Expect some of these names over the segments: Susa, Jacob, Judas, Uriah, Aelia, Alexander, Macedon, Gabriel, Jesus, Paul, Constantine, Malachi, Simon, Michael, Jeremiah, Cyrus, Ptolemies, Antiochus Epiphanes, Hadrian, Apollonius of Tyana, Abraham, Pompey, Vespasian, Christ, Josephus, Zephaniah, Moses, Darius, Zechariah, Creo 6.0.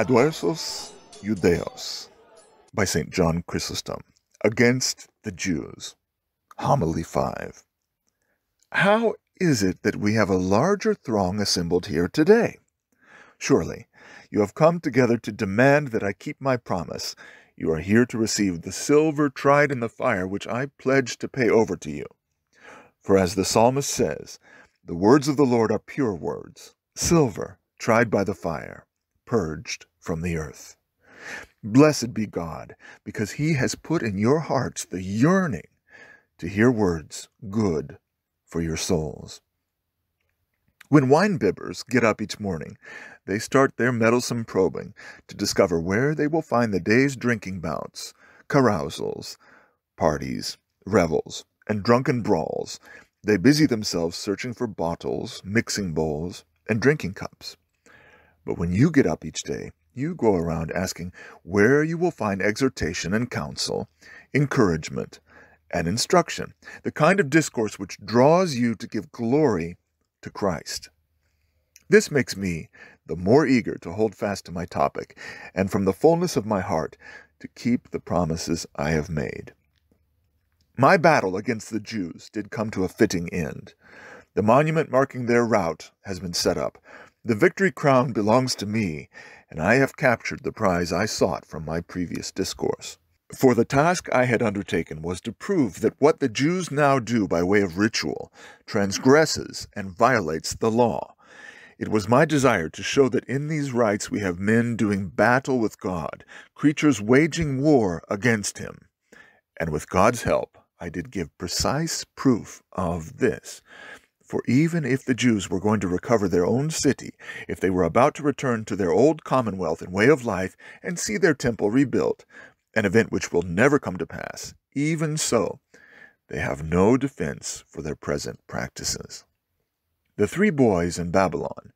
adversus Judeos, by St. John Chrysostom, Against the Jews, Homily 5. How is it that we have a larger throng assembled here today? Surely, you have come together to demand that I keep my promise. You are here to receive the silver tried in the fire which I pledged to pay over to you. For as the psalmist says, the words of the Lord are pure words, silver tried by the fire, purged from the earth. Blessed be God, because he has put in your hearts the yearning to hear words good for your souls. When wine-bibbers get up each morning, they start their meddlesome probing to discover where they will find the day's drinking bouts, carousals, parties, revels, and drunken brawls. They busy themselves searching for bottles, mixing bowls, and drinking cups. But when you get up each day, you go around asking where you will find exhortation and counsel, encouragement and instruction, the kind of discourse which draws you to give glory to Christ. This makes me the more eager to hold fast to my topic, and from the fullness of my heart to keep the promises I have made. My battle against the Jews did come to a fitting end. The monument marking their rout has been set up. The victory crown belongs to me, and I have captured the prize I sought from my previous discourse. For the task I had undertaken was to prove that what the Jews now do by way of ritual transgresses and violates the law. It was my desire to show that in these rites we have men doing battle with God, creatures waging war against him. And with God's help, I did give precise proof of this. For even if the Jews were going to recover their own city, if they were about to return to their old commonwealth and way of life and see their temple rebuilt, an event which will never come to pass, even so, they have no defense for their present practices. The three boys in Babylon,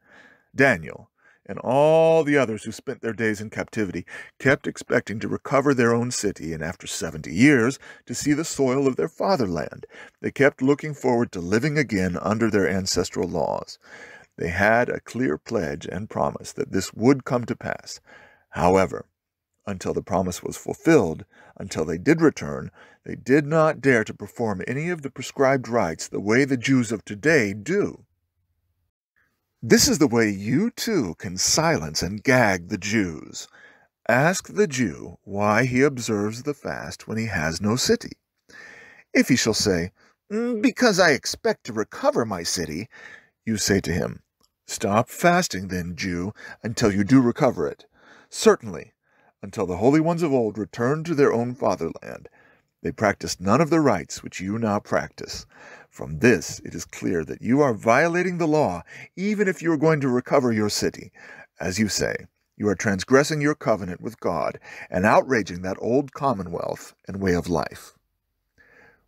Daniel, and all the others who spent their days in captivity, kept expecting to recover their own city, and after 70 years, to see the soil of their fatherland. They kept looking forward to living again under their ancestral laws. They had a clear pledge and promise that this would come to pass. However, until the promise was fulfilled, until they did return, they did not dare to perform any of the prescribed rites the way the Jews of today do. This is the way you too can silence and gag the Jews. Ask the Jew why he observes the fast when he has no city. If he shall say, "Because I expect to recover my city," you say to him, "Stop fasting then, Jew, until you do recover it. Certainly, until the holy ones of old returned to their own fatherland, they practiced none of the rites which you now practice. From this it is clear that you are violating the law, even if you are going to recover your city. As you say, you are transgressing your covenant with God and outraging that old commonwealth and way of life."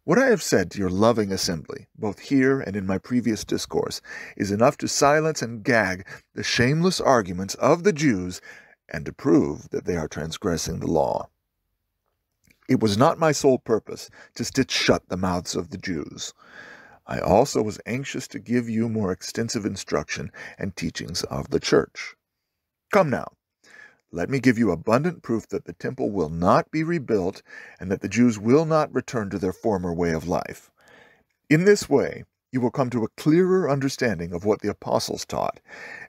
What I have said to your loving assembly, both here and in my previous discourse, is enough to silence and gag the shameless arguments of the Jews and to prove that they are transgressing the law. It was not my sole purpose to stitch shut the mouths of the Jews. I also was anxious to give you more extensive instruction and teachings of the church. Come now, let me give you abundant proof that the temple will not be rebuilt and that the Jews will not return to their former way of life. In this way, you will come to a clearer understanding of what the apostles taught,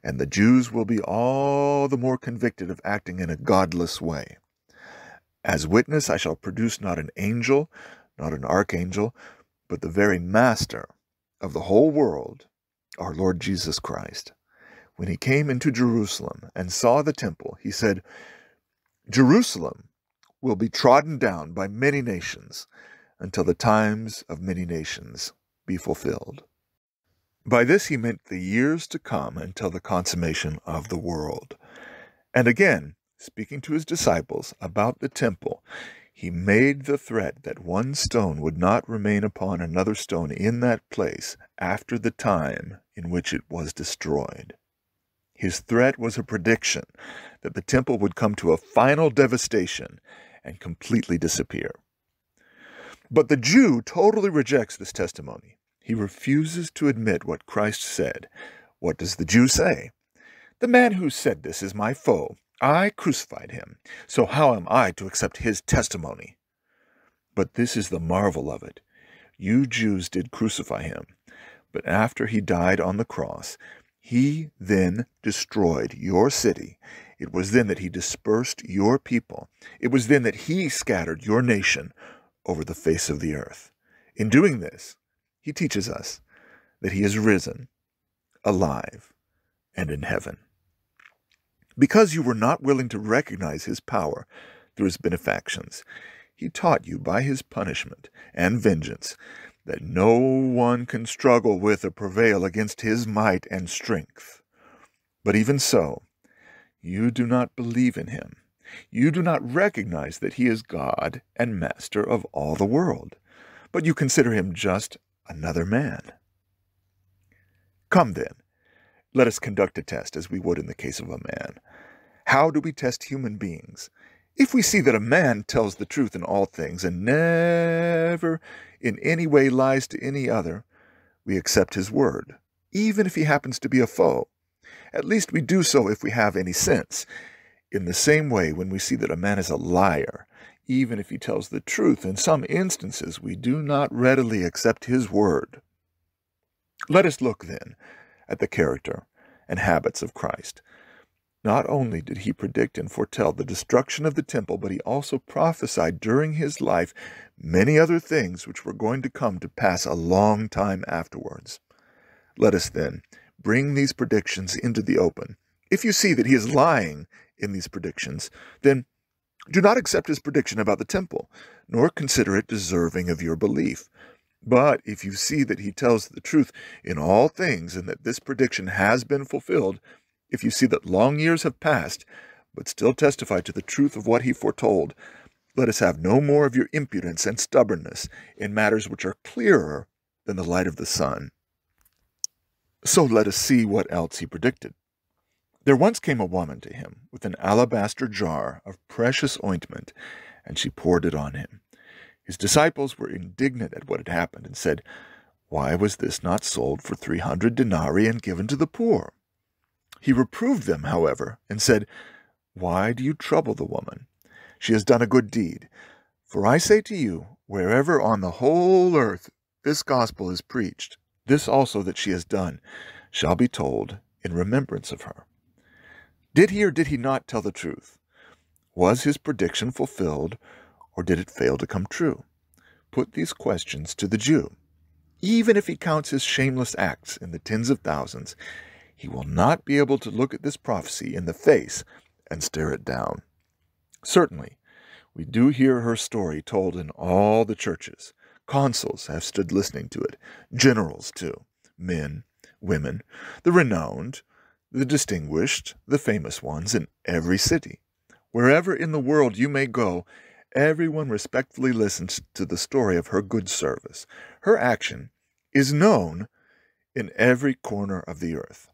and the Jews will be all the more convicted of acting in a godless way. As witness, I shall produce not an angel, not an archangel, but the very master of the whole world, our Lord Jesus Christ. When he came into Jerusalem and saw the temple, he said, "Jerusalem will be trodden down by many nations until the times of many nations be fulfilled." By this he meant the years to come until the consummation of the world. And again, speaking to his disciples about the temple, he made the threat that one stone would not remain upon another stone in that place after the time in which it was destroyed. His threat was a prediction that the temple would come to a final devastation and completely disappear. But the Jew totally rejects this testimony. He refuses to admit what Christ said. What does the Jew say? "The man who said this is my foe. I crucified him, so how am I to accept his testimony? But this is the marvel of it. You Jews did crucify him, but after he died on the cross, he then destroyed your city. It was then that he dispersed your people. It was then that he scattered your nation over the face of the earth. In doing this, he teaches us that he is risen, alive, and in heaven. Because you were not willing to recognize his power through his benefactions, he taught you by his punishment and vengeance that no one can struggle with or prevail against his might and strength. But even so, you do not believe in him. You do not recognize that he is God and master of all the world, but you consider him just another man. Come then, let us conduct a test as we would in the case of a man. How do we test human beings? If we see that a man tells the truth in all things and never in any way lies to any other, we accept his word, even if he happens to be a foe. At least we do so if we have any sense. In the same way, when we see that a man is a liar, even if he tells the truth, in some instances we do not readily accept his word. Let us look, then, at the character and habits of Christ. Not only did he predict and foretell the destruction of the temple, but he also prophesied during his life many other things which were going to come to pass a long time afterwards. Let us, then, bring these predictions into the open. If you see that he is lying in these predictions, then do not accept his prediction about the temple, nor consider it deserving of your belief. But if you see that he tells the truth in all things, and that this prediction has been fulfilled, if you see that long years have passed, but still testify to the truth of what he foretold, let us have no more of your impudence and stubbornness in matters which are clearer than the light of the sun. So let us see what else he predicted. There once came a woman to him with an alabaster jar of precious ointment, and she poured it on him. His disciples were indignant at what had happened and said, "Why was this not sold for 300 denarii and given to the poor?" He reproved them, however, and said, "Why do you trouble the woman? She has done a good deed. For I say to you, wherever on the whole earth this gospel is preached, this also that she has done shall be told in remembrance of her." Did he or did he not tell the truth? Was his prediction fulfilled, or did it fail to come true? Put these questions to the Jew. Even if he counts his shameless acts in the tens of thousands, he will not be able to look at this prophecy in the face and stare it down. Certainly, we do hear her story told in all the churches. Consuls have stood listening to it, generals too, men, women, the renowned, the distinguished, the famous ones in every city. Wherever in the world you may go, everyone respectfully listens to the story of her good service. Her action is known in every corner of the earth.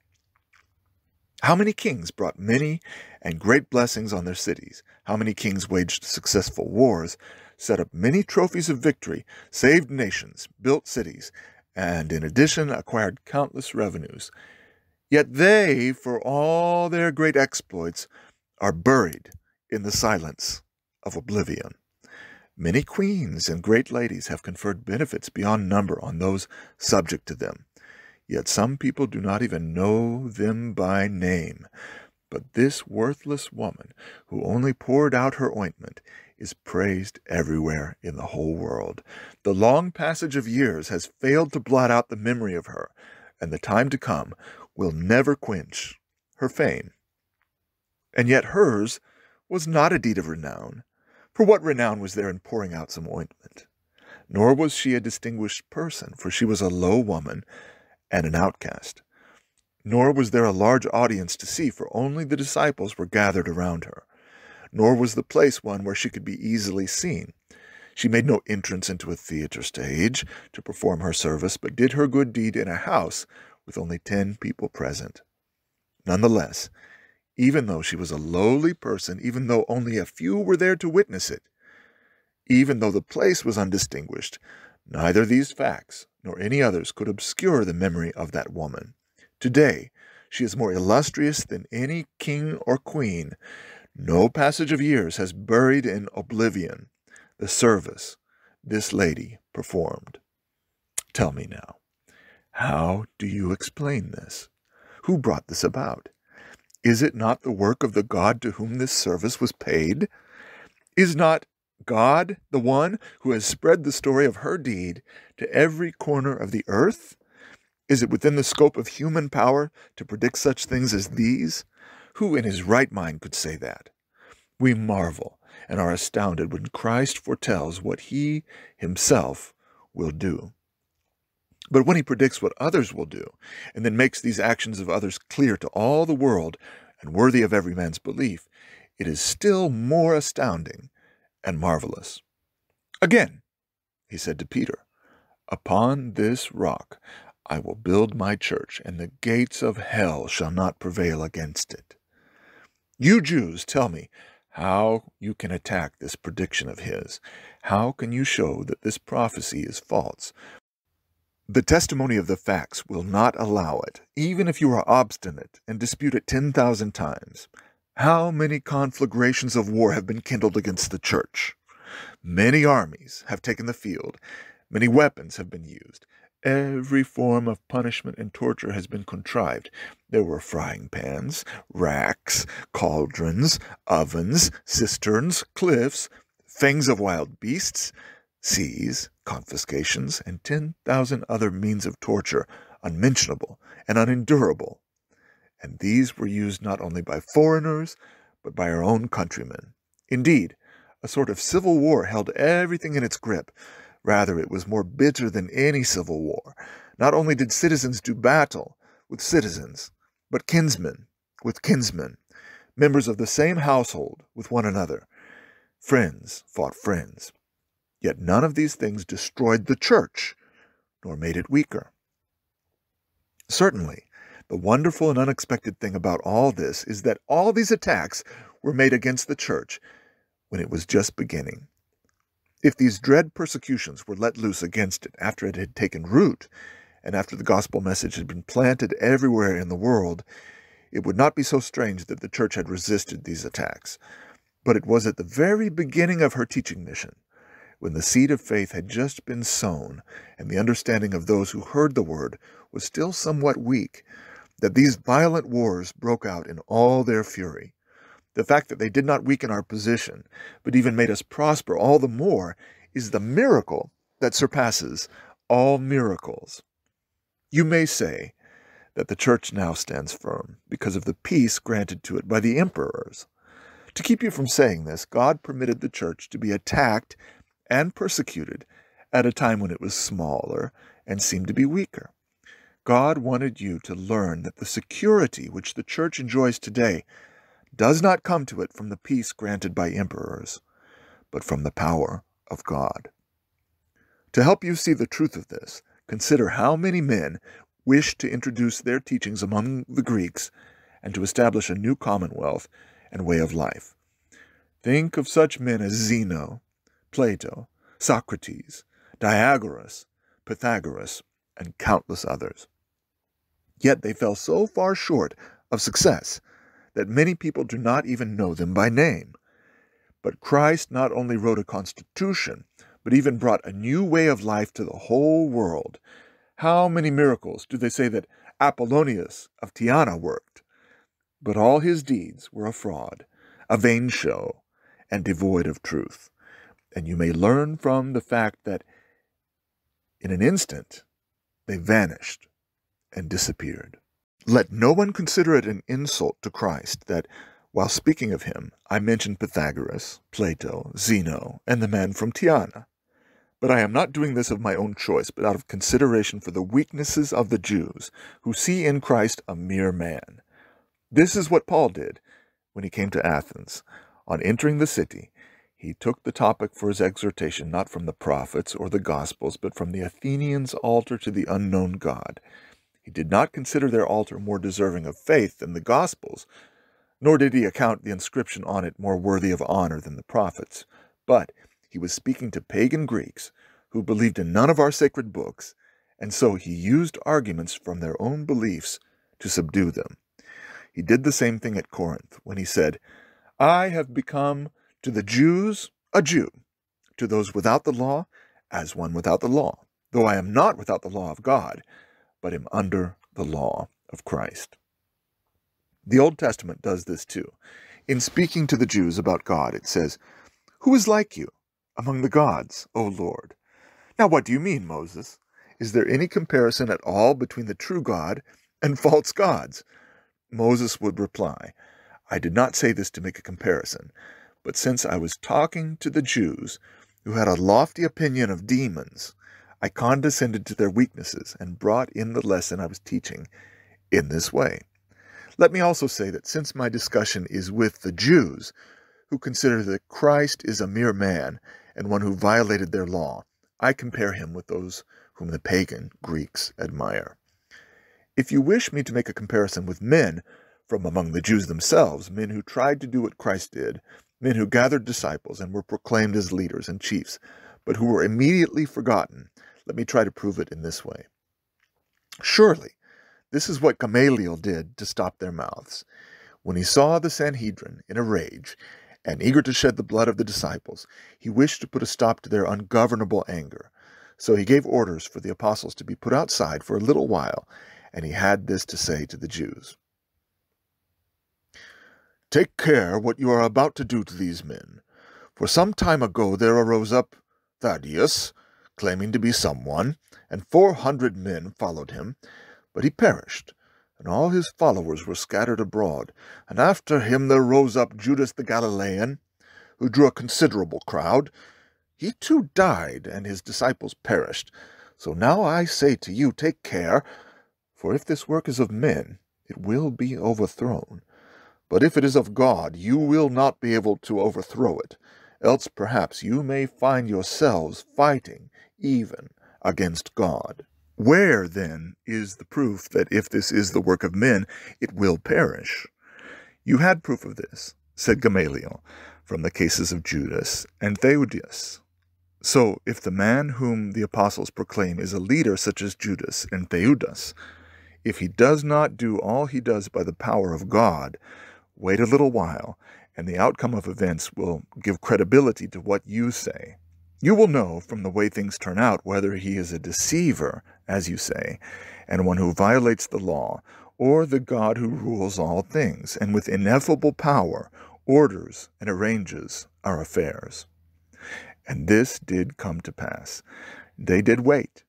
How many kings brought many and great blessings on their cities? How many kings waged successful wars, set up many trophies of victory, saved nations, built cities, and in addition acquired countless revenues? Yet they, for all their great exploits, are buried in the silence of oblivion. Many queens and great ladies have conferred benefits beyond number on those subject to them, yet some people do not even know them by name. But this worthless woman, who only poured out her ointment, is praised everywhere in the whole world. The long passage of years has failed to blot out the memory of her, and the time to come will never quench her fame. And yet hers was not a deed of renown. For what renown was there in pouring out some ointment? Nor was she a distinguished person, for she was a low woman and an outcast. Nor was there a large audience to see, for only the disciples were gathered around her. Nor was the place one where she could be easily seen. She made no entrance into a theater stage to perform her service, but did her good deed in a house with only 10 people present. Nonetheless, even though she was a lowly person, even though only a few were there to witness it, even though the place was undistinguished, neither these facts nor any others could obscure the memory of that woman. Today, She is more illustrious than any king or queen. No passage of years has buried in oblivion the service this lady performed. Tell me now, how do you explain this? Who brought this about? Is it not the work of the God to whom this service was paid? Is not God the one who has spread the story of her deed to every corner of the earth? Is it within the scope of human power to predict such things as these? Who in his right mind could say that? We marvel and are astounded when Christ foretells what he himself will do. But when he predicts what others will do, and then makes these actions of others clear to all the world and worthy of every man's belief, it is still more astounding and marvelous. Again, he said to Peter, "Upon this rock I will build my church, and the gates of hell shall not prevail against it." You Jews, tell me how you can attack this prediction of his. How can you show that this prophecy is false? The testimony of the facts will not allow it, even if you are obstinate and dispute it 10,000 times. How many conflagrations of war have been kindled against the church? Many armies have taken the field. Many weapons have been used. Every form of punishment and torture has been contrived. There were frying pans, racks, cauldrons, ovens, cisterns, cliffs, fangs of wild beasts, seas, confiscations, and 10,000 other means of torture, unmentionable and unendurable. And these were used not only by foreigners, but by our own countrymen. Indeed, a sort of civil war held everything in its grip. Rather, it was more bitter than any civil war. Not only did citizens do battle with citizens, but kinsmen with kinsmen, members of the same household with one another. Friends fought friends. Yet none of these things destroyed the church, nor made it weaker. Certainly, the wonderful and unexpected thing about all this is that all these attacks were made against the church when it was just beginning. If these dread persecutions were let loose against it after it had taken root, and after the gospel message had been planted everywhere in the world, it would not be so strange that the church had resisted these attacks. But it was at the very beginning of her teaching mission, when the seed of faith had just been sown, and the understanding of those who heard the word was still somewhat weak, that these violent wars broke out in all their fury. The fact that they did not weaken our position, but even made us prosper all the more, is the miracle that surpasses all miracles. You may say that the church now stands firm because of the peace granted to it by the emperors. To keep you from saying this, God permitted the church to be attacked and persecuted at a time when it was smaller and seemed to be weaker. God wanted you to learn that the security which the church enjoys today does not come to it from the peace granted by emperors, but from the power of God. To help you see the truth of this, consider how many men wished to introduce their teachings among the Greeks and to establish a new commonwealth and way of life. Think of such men as Zeno, Plato, Socrates, Diagoras, Pythagoras, and countless others. Yet they fell so far short of success that many people do not even know them by name. But Christ not only wrote a constitution, but even brought a new way of life to the whole world. How many miracles do they say that Apollonius of Tyana worked? But all his deeds were a fraud, a vain show, and devoid of truth. And you may learn from the fact that in an instant they vanished and disappeared. Let no one consider it an insult to Christ that, while speaking of him, I mentioned Pythagoras, Plato, Zeno, and the man from Tyana. But I am not doing this of my own choice, but out of consideration for the weaknesses of the Jews, who see in Christ a mere man. This is what Paul did when he came to Athens. On entering the city, he took the topic for his exhortation not from the prophets or the Gospels, but from the Athenians' altar to the unknown God. He did not consider their altar more deserving of faith than the Gospels, nor did he account the inscription on it more worthy of honor than the prophets. But he was speaking to pagan Greeks who believed in none of our sacred books, and so he used arguments from their own beliefs to subdue them. He did the same thing at Corinth when he said, I have become to the Jews a Jew, to those without the law as one without the law, though I am not without the law of God, but am under the law of Christ. The Old Testament does this too. In speaking to the Jews about God, it says, Who is like you among the gods, O Lord? Now what do you mean, Moses? Is there any comparison at all between the true God and false gods? Moses would reply, I did not say this to make a comparison, but since I was talking to the Jews who had a lofty opinion of demons, I condescended to their weaknesses and brought in the lesson I was teaching in this way. Let me also say that since my discussion is with the Jews, who consider that Christ is a mere man and one who violated their law, I compare him with those whom the pagan Greeks admire. If you wish me to make a comparison with men from among the Jews themselves, men who tried to do what Christ did, men who gathered disciples and were proclaimed as leaders and chiefs, but who were immediately forgotten, let me try to prove it in this way. Surely, this is what Gamaliel did to stop their mouths. When he saw the Sanhedrin in a rage, and eager to shed the blood of the disciples, he wished to put a stop to their ungovernable anger. So he gave orders for the apostles to be put outside for a little while, and he had this to say to the Jews. Take care what you are about to do to these men. For some time ago there arose up Thaddeus, claiming to be someone, and 400 men followed him, but he perished, and all his followers were scattered abroad. And after him there rose up Judas the Galilean, who drew a considerable crowd. He too died, and his disciples perished. So now I say to you, take care, for if this work is of men, it will be overthrown. But if it is of God, you will not be able to overthrow it, else perhaps you may find yourselves fighting even against God. Where, then, is the proof that if this is the work of men, it will perish? You had proof of this, said Gamaliel, from the cases of Judas and Theudas. So, if the man whom the apostles proclaim is a leader such as Judas and Theudas, if he does not do all he does by the power of God, wait a little while, and the outcome of events will give credibility to what you say. You will know from the way things turn out whether he is a deceiver, as you say, and one who violates the law, or the God who rules all things, and with ineffable power orders and arranges our affairs. And this did come to pass. They did wait.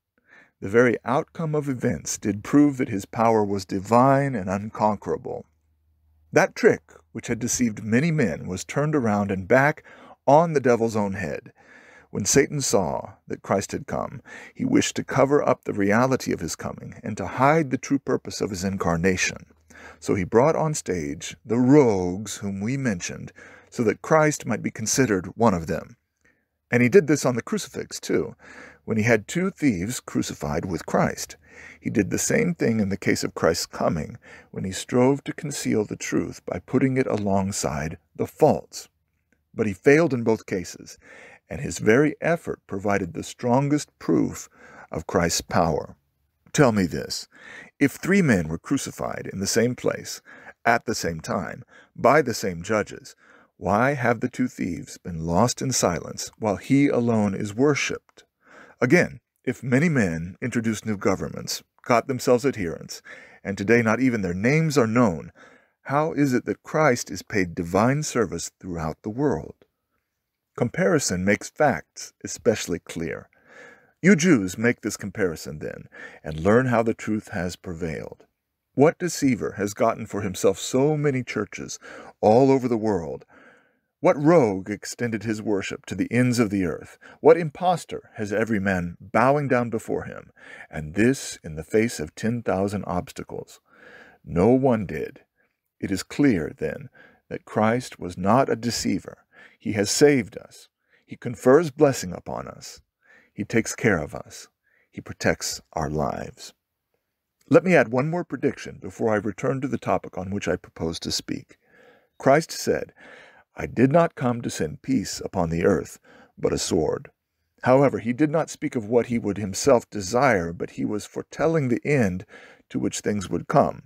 The very outcome of events did prove that his power was divine and unconquerable. That trick, which had deceived many men, was turned around and back on the devil's own head. When Satan saw that Christ had come, he wished to cover up the reality of his coming and to hide the true purpose of his incarnation. So he brought on stage the rogues whom we mentioned, so that Christ might be considered one of them. And he did this on the crucifix, too, when he had two thieves crucified with Christ. He did the same thing in the case of Christ's coming, when he strove to conceal the truth by putting it alongside the false. But he failed in both cases, and his very effort provided the strongest proof of Christ's power. Tell me this, if three men were crucified in the same place, at the same time, by the same judges, why have the two thieves been lost in silence while he alone is worshipped? Again, if many men introduced new governments, got themselves adherents, and today not even their names are known, how is it that Christ is paid divine service throughout the world? Comparison makes facts especially clear. You Jews make this comparison, then, and learn how the truth has prevailed. What deceiver has gotten for himself so many churches all over the world? What rogue extended his worship to the ends of the earth? What impostor has every man bowing down before him, and this in the face of 10,000 obstacles? No one did. It is clear, then, that Christ was not a deceiver. He has saved us. He confers blessing upon us. He takes care of us. He protects our lives. Let me add one more prediction before I return to the topic on which I propose to speak. Christ said, I did not come to send peace upon the earth, but a sword. However, he did not speak of what he would himself desire, but he was foretelling the end to which things would come.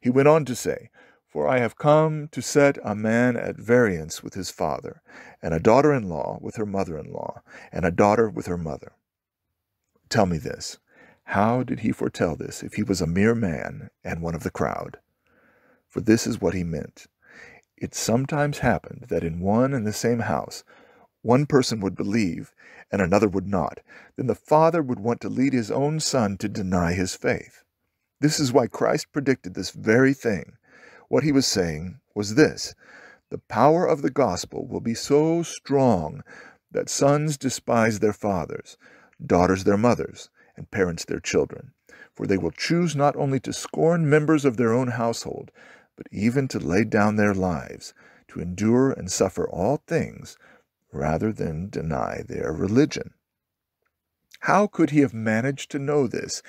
He went on to say, For I have come to set a man at variance with his father, and a daughter-in-law with her mother-in-law, and a daughter with her mother. Tell me this, how did he foretell this if he was a mere man and one of the crowd? For this is what he meant. It sometimes happened that in one and the same house one person would believe and another would not. Then the father would want to lead his own son to deny his faith. This is why Christ predicted this very thing. What he was saying was this: the power of the gospel will be so strong that sons despise their fathers, daughters their mothers, and parents their children, for they will choose not only to scorn members of their own household, but even to lay down their lives, to endure and suffer all things, rather than deny their religion. How could he have managed to know this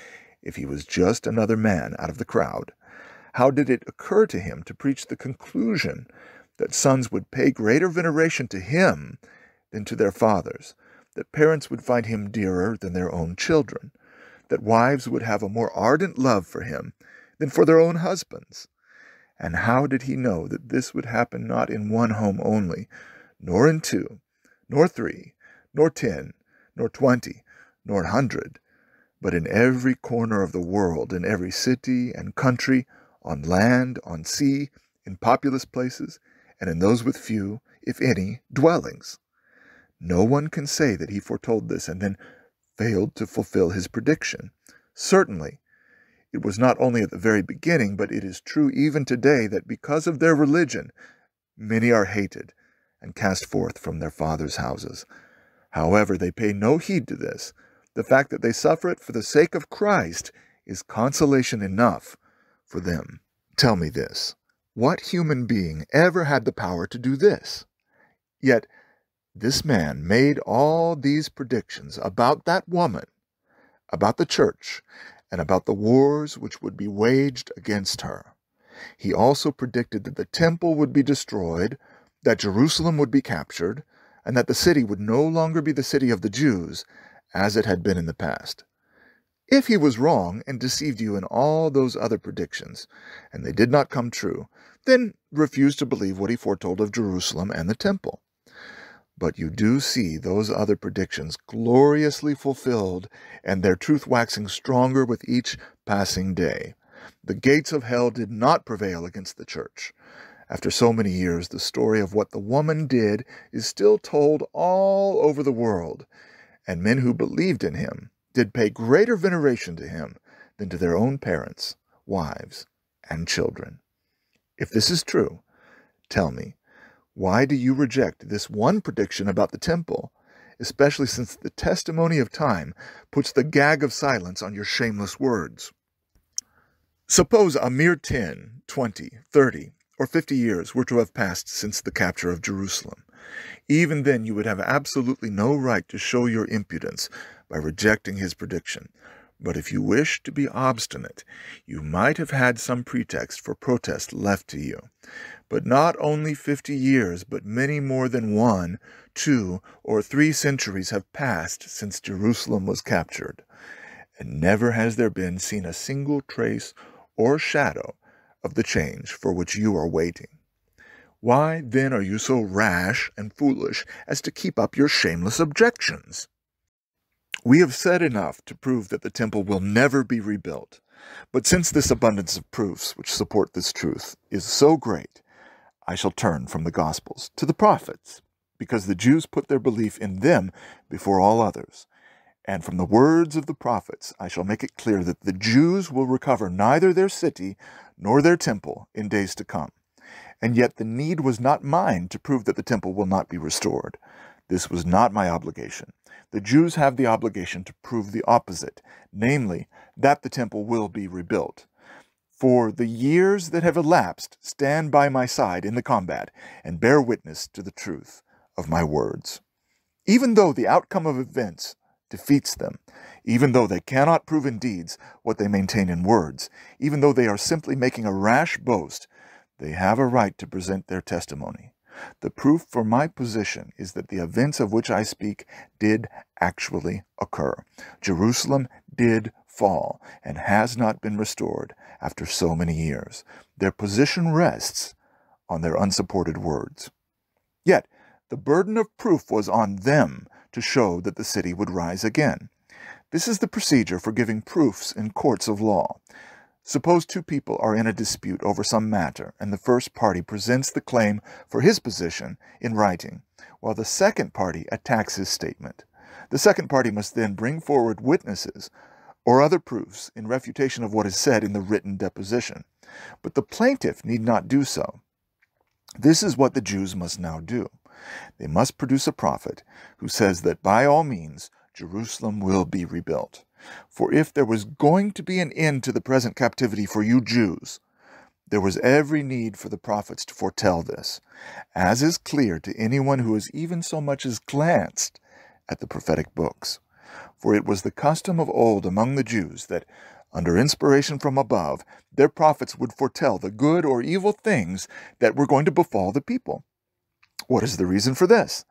if he was just another man out of the crowd? How did it occur to him to preach the conclusion that sons would pay greater veneration to him than to their fathers, that parents would find him dearer than their own children, that wives would have a more ardent love for him than for their own husbands? And how did he know that this would happen not in one home only, nor in two, nor three, nor 10, nor 20, nor 100, but in every corner of the world, in every city and country, on land, on sea, in populous places, and in those with few, if any, dwellings? No one can say that he foretold this and then failed to fulfill his prediction. Certainly, it was not only at the very beginning, but it is true even today that because of their religion, many are hated and cast forth from their fathers' houses. However, they pay no heed to this. The fact that they suffer it for the sake of Christ is consolation enough for them. Tell me this, what human being ever had the power to do this? Yet this man made all these predictions about that woman, about the church, and about the wars which would be waged against her. He also predicted that the temple would be destroyed, that Jerusalem would be captured, and that the city would no longer be the city of the Jews, as it had been in the past. If he was wrong and deceived you in all those other predictions, and they did not come true, then refuse to believe what he foretold of Jerusalem and the temple. But you do see those other predictions gloriously fulfilled, and their truth waxing stronger with each passing day. The gates of hell did not prevail against the church. After so many years, the story of what the woman did is still told all over the world, and men who believed in him did pay greater veneration to him than to their own parents, wives, and children. If this is true, tell me, why do you reject this one prediction about the temple, especially since the testimony of time puts the gag of silence on your shameless words? Suppose a mere 10, 20, 30, or 50 years were to have passed since the capture of Jerusalem. Even then you would have absolutely no right to show your impudence by rejecting his prediction. But if you wish to be obstinate, you might have had some pretext for protest left to you. But not only 50 years, but many more than 1, 2, or 3 centuries have passed since Jerusalem was captured, and never has there been seen a single trace or shadow of the change for which you are waiting. Why, then, are you so rash and foolish as to keep up your shameless objections? We have said enough to prove that the temple will never be rebuilt. But since this abundance of proofs which support this truth is so great, I shall turn from the Gospels to the prophets, because the Jews put their belief in them before all others. And from the words of the prophets I shall make it clear that the Jews will recover neither their city nor their temple in days to come. And yet the need was not mine to prove that the temple will not be restored. This was not my obligation. The Jews have the obligation to prove the opposite, namely, that the temple will be rebuilt. For the years that have elapsed stand by my side in the combat and bear witness to the truth of my words. Even though the outcome of events defeats them, even though they cannot prove in deeds what they maintain in words, even though they are simply making a rash boast, they have a right to present their testimony. The proof for my position is that the events of which I speak did actually occur. Jerusalem did fall and has not been restored after so many years. Their position rests on their unsupported words. Yet the burden of proof was on them to show that the city would rise again. This is the procedure for giving proofs in courts of law. Suppose two people are in a dispute over some matter, and the first party presents the claim for his position in writing, while the second party attacks his statement. The second party must then bring forward witnesses or other proofs in refutation of what is said in the written deposition. But the plaintiff need not do so. This is what the Jews must now do. They must produce a prophet who says that by all means Jerusalem will be rebuilt. For if there was going to be an end to the present captivity for you Jews, there was every need for the prophets to foretell this, as is clear to anyone who has even so much as glanced at the prophetic books. For it was the custom of old among the Jews that, under inspiration from above, their prophets would foretell the good or evil things that were going to befall the people. What is the reason for this?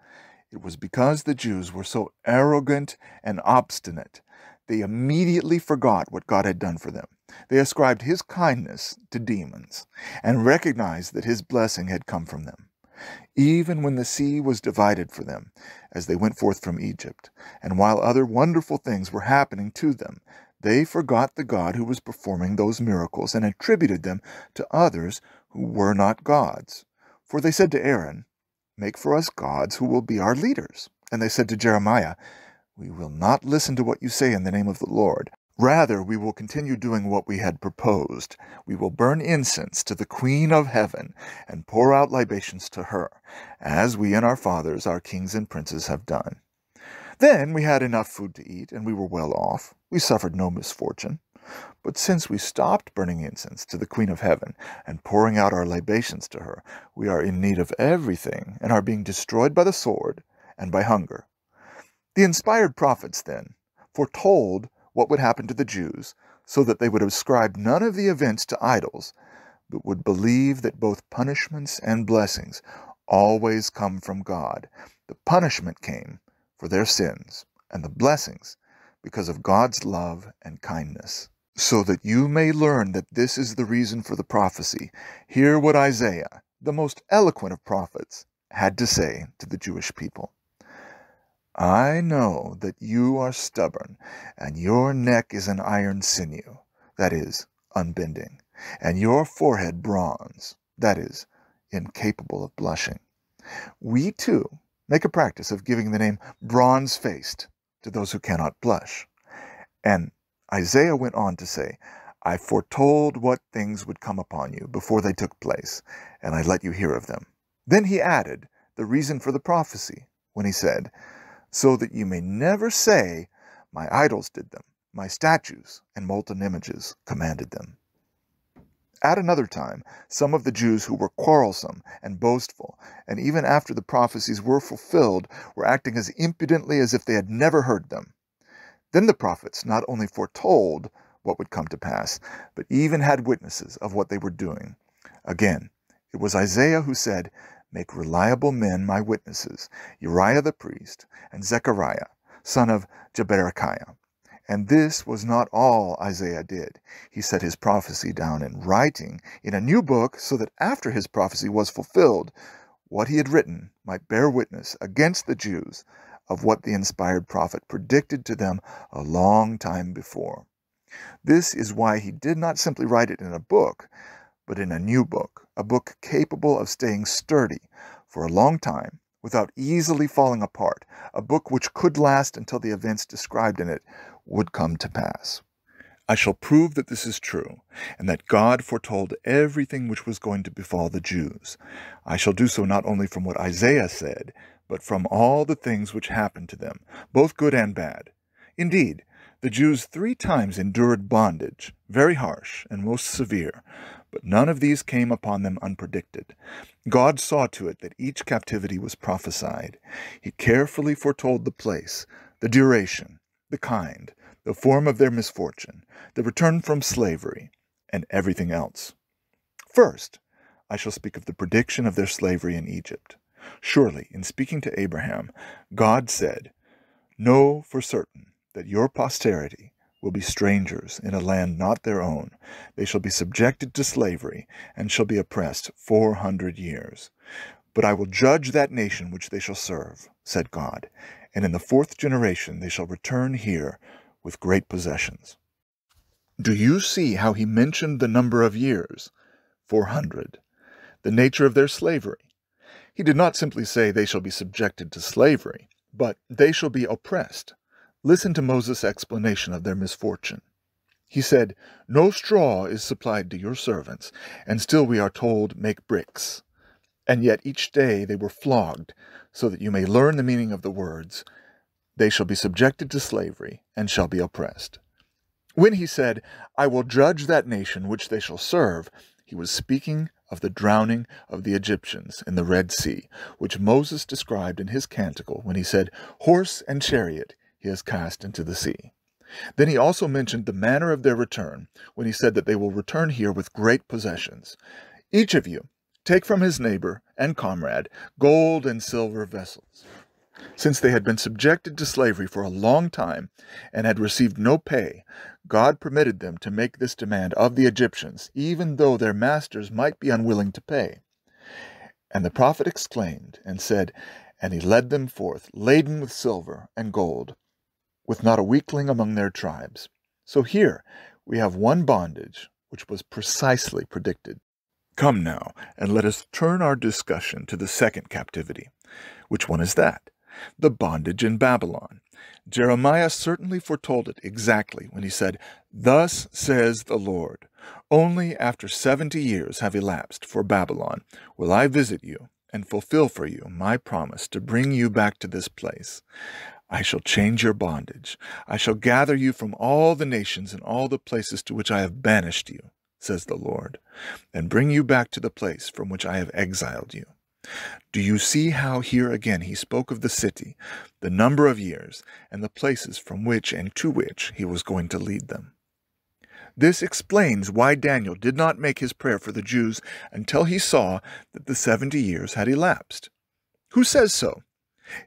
It was because the Jews were so arrogant and obstinate. They immediately forgot what God had done for them. They ascribed his kindness to demons and recognized that his blessing had come from them. Even when the sea was divided for them as they went forth from Egypt, and while other wonderful things were happening to them, they forgot the God who was performing those miracles and attributed them to others who were not gods. For they said to Aaron, "Make for us gods who will be our leaders." And they said to Jeremiah, "We will not listen to what you say in the name of the Lord. Rather, we will continue doing what we had proposed. We will burn incense to the Queen of Heaven and pour out libations to her, as we and our fathers, our kings and princes, have done. Then we had enough food to eat, and we were well off. We suffered no misfortune. But since we stopped burning incense to the Queen of Heaven and pouring out our libations to her, we are in need of everything and are being destroyed by the sword and by hunger." The inspired prophets, then, foretold what would happen to the Jews so that they would ascribe none of the events to idols, but would believe that both punishments and blessings always come from God. The punishment came for their sins, and the blessings because of God's love and kindness. So that you may learn that this is the reason for the prophecy, hear what Isaiah, the most eloquent of prophets, had to say to the Jewish people. "I know that you are stubborn, and your neck is an iron sinew," that is, unbending, "and your forehead bronze," that is, incapable of blushing. We, too, make a practice of giving the name bronze-faced to those who cannot blush. And Isaiah went on to say, "I foretold what things would come upon you before they took place, and I let you hear of them." Then he added the reason for the prophecy when he said, "So that you may never say, 'My idols did them, my statues and molten images commanded them.'" At another time, some of the Jews who were quarrelsome and boastful, and even after the prophecies were fulfilled, were acting as impudently as if they had never heard them. Then the prophets not only foretold what would come to pass, but even had witnesses of what they were doing. Again, it was Isaiah who said, "Make reliable men my witnesses, Uriah the priest, and Zechariah, son of Jeberechiah." And this was not all Isaiah did. He set his prophecy down in writing in a new book so that after his prophecy was fulfilled, what he had written might bear witness against the Jews of what the inspired prophet predicted to them a long time before. This is why he did not simply write it in a book, but in a new book, a book capable of staying sturdy for a long time without easily falling apart, a book which could last until the events described in it would come to pass. I shall prove that this is true, and that God foretold everything which was going to befall the Jews. I shall do so not only from what Isaiah said, but from all the things which happened to them, both good and bad. Indeed, the Jews 3 times endured bondage, very harsh and most severe, but none of these came upon them unpredicted. God saw to it that each captivity was prophesied. He carefully foretold the place, the duration, the kind, the form of their misfortune, the return from slavery, and everything else. First, I shall speak of the prediction of their slavery in Egypt. Surely, in speaking to Abraham, God said, "Know for certain that your posterity will be strangers in a land not their own. They shall be subjected to slavery, and shall be oppressed 400 years. But I will judge that nation which they shall serve, said God, and in the fourth generation they shall return here with great possessions. Do you see how he mentioned the number of years? 400. The nature of their slavery. He did not simply say they shall be subjected to slavery, but they shall be oppressed. Listen to Moses' explanation of their misfortune. He said, "No straw is supplied to your servants, and still we are told, make bricks. And yet each day they were flogged, so that you may learn the meaning of the words, they shall be subjected to slavery, and shall be oppressed." When he said, "I will judge that nation which they shall serve," he was speaking of the drowning of the Egyptians in the Red Sea, which Moses described in his canticle when he said, "Horse and chariot he has cast into the sea." Then he also mentioned the manner of their return, when he said that they will return here with great possessions. Each of you take from his neighbor and comrade gold and silver vessels. Since they had been subjected to slavery for a long time and had received no pay, God permitted them to make this demand of the Egyptians, even though their masters might be unwilling to pay. And the prophet exclaimed and said, "And he led them forth, laden with silver and gold, with not a weakling among their tribes." So here we have one bondage which was precisely predicted. Come now, and let us turn our discussion to the second captivity. Which one is that? The bondage in Babylon. Jeremiah certainly foretold it exactly when he said, "Thus says the Lord, only after 70 years have elapsed for Babylon will I visit you and fulfill for you my promise to bring you back to this place. I shall change your bondage. I shall gather you from all the nations and all the places to which I have banished you, says the Lord, and bring you back to the place from which I have exiled you." Do you see how here again he spoke of the city, the number of years, and the places from which and to which he was going to lead them? This explains why Daniel did not make his prayer for the Jews until he saw that the 70 years had elapsed. Who says so?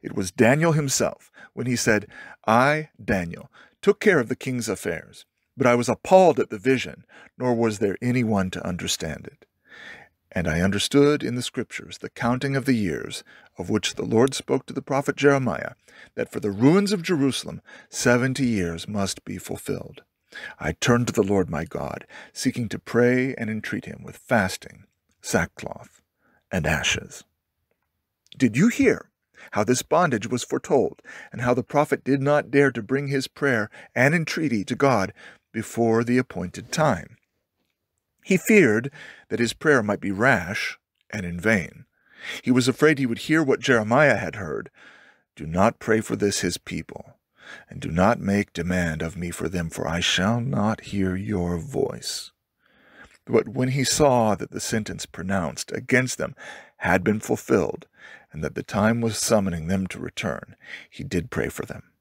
It was Daniel himself when he said, "I, Daniel, took care of the king's affairs, but I was appalled at the vision, nor was there any one to understand it. And I understood in the Scriptures the counting of the years, of which the Lord spoke to the prophet Jeremiah, that for the ruins of Jerusalem 70 years must be fulfilled. I turned to the Lord my God, seeking to pray and entreat him with fasting, sackcloth, and ashes." Did you hear how this bondage was foretold, and how the prophet did not dare to bring his prayer and entreaty to God before the appointed time? He feared that his prayer might be rash and in vain. He was afraid he would hear what Jeremiah had heard: "Do not pray for this his people, and do not make demand of me for them, for I shall not hear your voice." But when he saw that the sentence pronounced against them had been fulfilled, and that the time was summoning them to return, he did pray for them.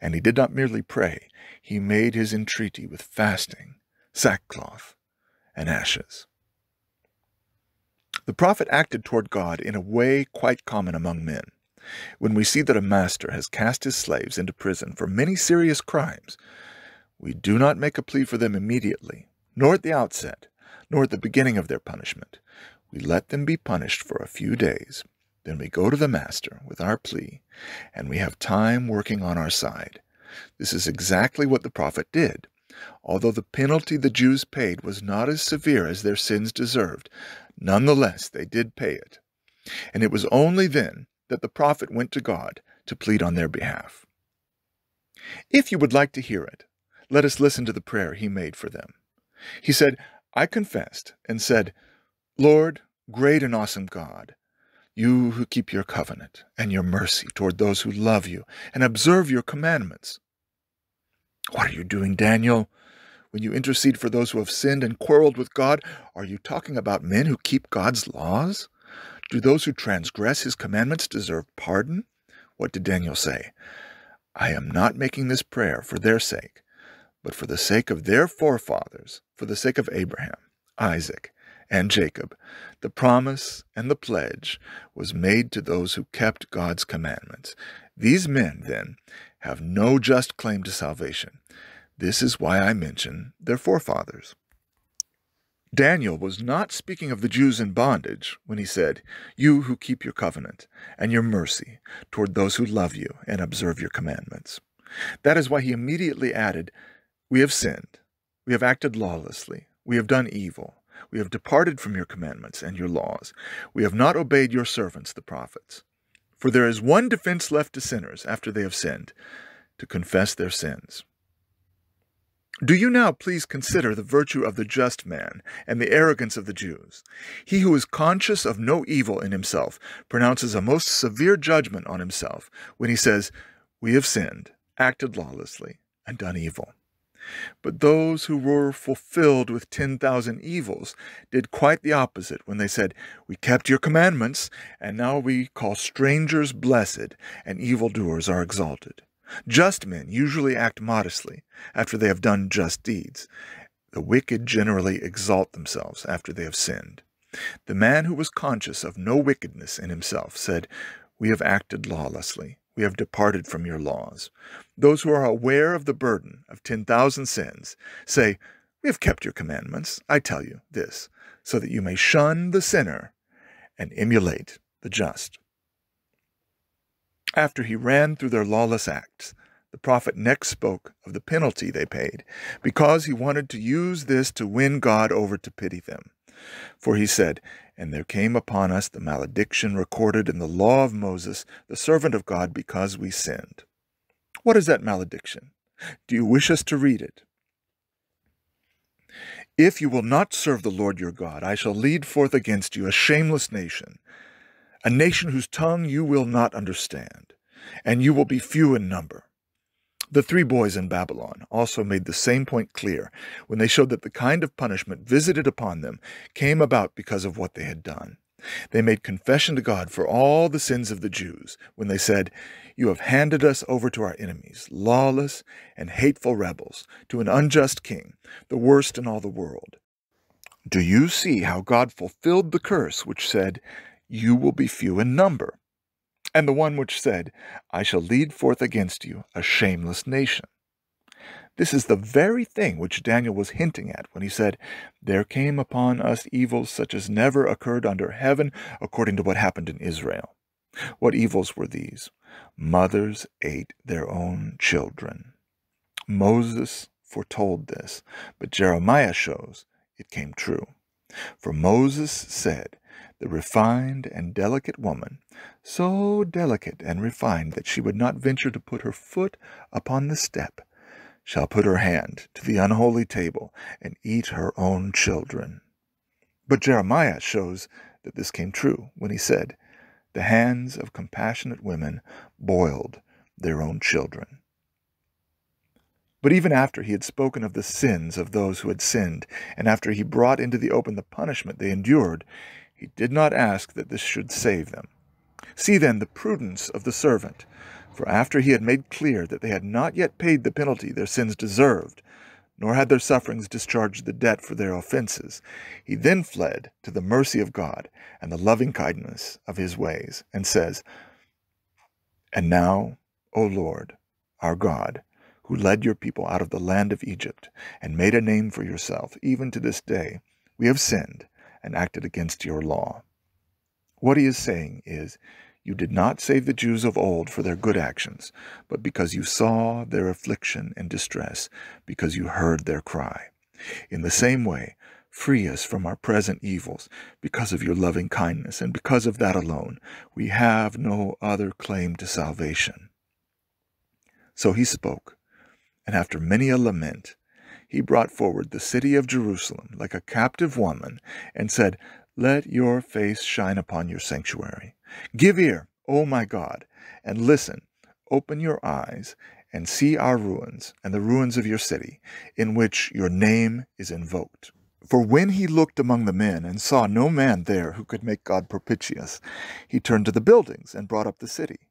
And he did not merely pray, he made his entreaty with fasting, sackcloth, and ashes. The prophet acted toward God in a way quite common among men. When we see that a master has cast his slaves into prison for many serious crimes, we do not make a plea for them immediately, nor at the outset, nor at the beginning of their punishment. We let them be punished for a few days, then we go to the master with our plea, and we have time working on our side. This is exactly what the prophet did. Although the penalty the Jews paid was not as severe as their sins deserved, nonetheless they did pay it. And it was only then that the prophet went to God to plead on their behalf. If you would like to hear it, let us listen to the prayer he made for them. He said, "I confessed and said, Lord, great and awesome God, you who keep your covenant and your mercy toward those who love you and observe your commandments." What are you doing, Daniel? When you intercede for those who have sinned and quarreled with God, are you talking about men who keep God's laws? Do those who transgress his commandments deserve pardon? What did Daniel say? "I am not making this prayer for their sake, but for the sake of their forefathers, for the sake of Abraham, Isaac, and Jacob. The promise and the pledge was made to those who kept God's commandments. These men, then, have no just claim to salvation. This is why I mention their forefathers. Daniel was not speaking of the Jews in bondage when he said, "You who keep your covenant and your mercy toward those who love you and observe your commandments." That is why he immediately added, "We have sinned, we have acted lawlessly, we have done evil, we have departed from your commandments and your laws, we have not obeyed your servants, the prophets. For there is one defense left to sinners after they have sinned, to confess their sins. Do you now please consider the virtue of the just man and the arrogance of the Jews? He who is conscious of no evil in himself pronounces a most severe judgment on himself when he says, 'We have sinned, acted lawlessly, and done evil.' But those who were fulfilled with 10,000 evils did quite the opposite when they said, 'We kept your commandments, and now we call strangers blessed, and evildoers are exalted.' Just men usually act modestly after they have done just deeds. The wicked generally exalt themselves after they have sinned. The man who was conscious of no wickedness in himself said, 'We have acted lawlessly. We have departed from your laws.' Those who are aware of the burden of 10,000 sins say, 'We have kept your commandments. I tell you this, so that you may shun the sinner and emulate the just.'" After he ran through their lawless acts, the prophet next spoke of the penalty they paid, because he wanted to use this to win God over to pity them. For he said, "And there came upon us the malediction recorded in the law of Moses, the servant of God, because we sinned." What is that malediction? Do you wish us to read it? "If you will not serve the Lord your God, I shall lead forth against you a shameless nation, a nation whose tongue you will not understand, and you will be few in number." The three boys in Babylon also made the same point clear when they showed that the kind of punishment visited upon them came about because of what they had done. They made confession to God for all the sins of the Jews when they said, "You have handed us over to our enemies, lawless and hateful rebels, to an unjust king, the worst in all the world." Do you see how God fulfilled the curse which said, "You will be few in number," and the one which said, "I shall lead forth against you a shameless nation"? This is the very thing which Daniel was hinting at when he said, "There came upon us evils such as never occurred under heaven, according to what happened in Israel." What evils were these? "Mothers ate their own children." Moses foretold this, but Jeremiah shows it came true. For Moses said, "The refined and delicate woman, so delicate and refined that she would not venture to put her foot upon the step, shall put her hand to the unholy table and eat her own children." But Jeremiah shows that this came true when he said, "The hands of compassionate women boiled their own children." But even after he had spoken of the sins of those who had sinned, and after he brought into the open the punishment they endured, he did not ask that this should save them. "See then the prudence of the servant, for after he had made clear that they had not yet paid the penalty their sins deserved, nor had their sufferings discharged the debt for their offenses, he then fled to the mercy of God and the loving kindness of his ways, and says, 'And now, O Lord, our God, who led your people out of the land of Egypt and made a name for yourself, even to this day, we have sinned and acted against your law.'" What he is saying is, you did not save the Jews of old for their good actions, but because you saw their affliction and distress, because you heard their cry. In the same way, free us from our present evils, because of your loving kindness, and because of that alone, we have no other claim to salvation. So he spoke, and after many a lament, he brought forward the city of Jerusalem like a captive woman and said, "Let your face shine upon your sanctuary. Give ear, O my God, and listen. Open your eyes and see our ruins and the ruins of your city, in which your name is invoked." For when he looked among the men and saw no man there who could make God propitious, he turned to the buildings and brought up the city.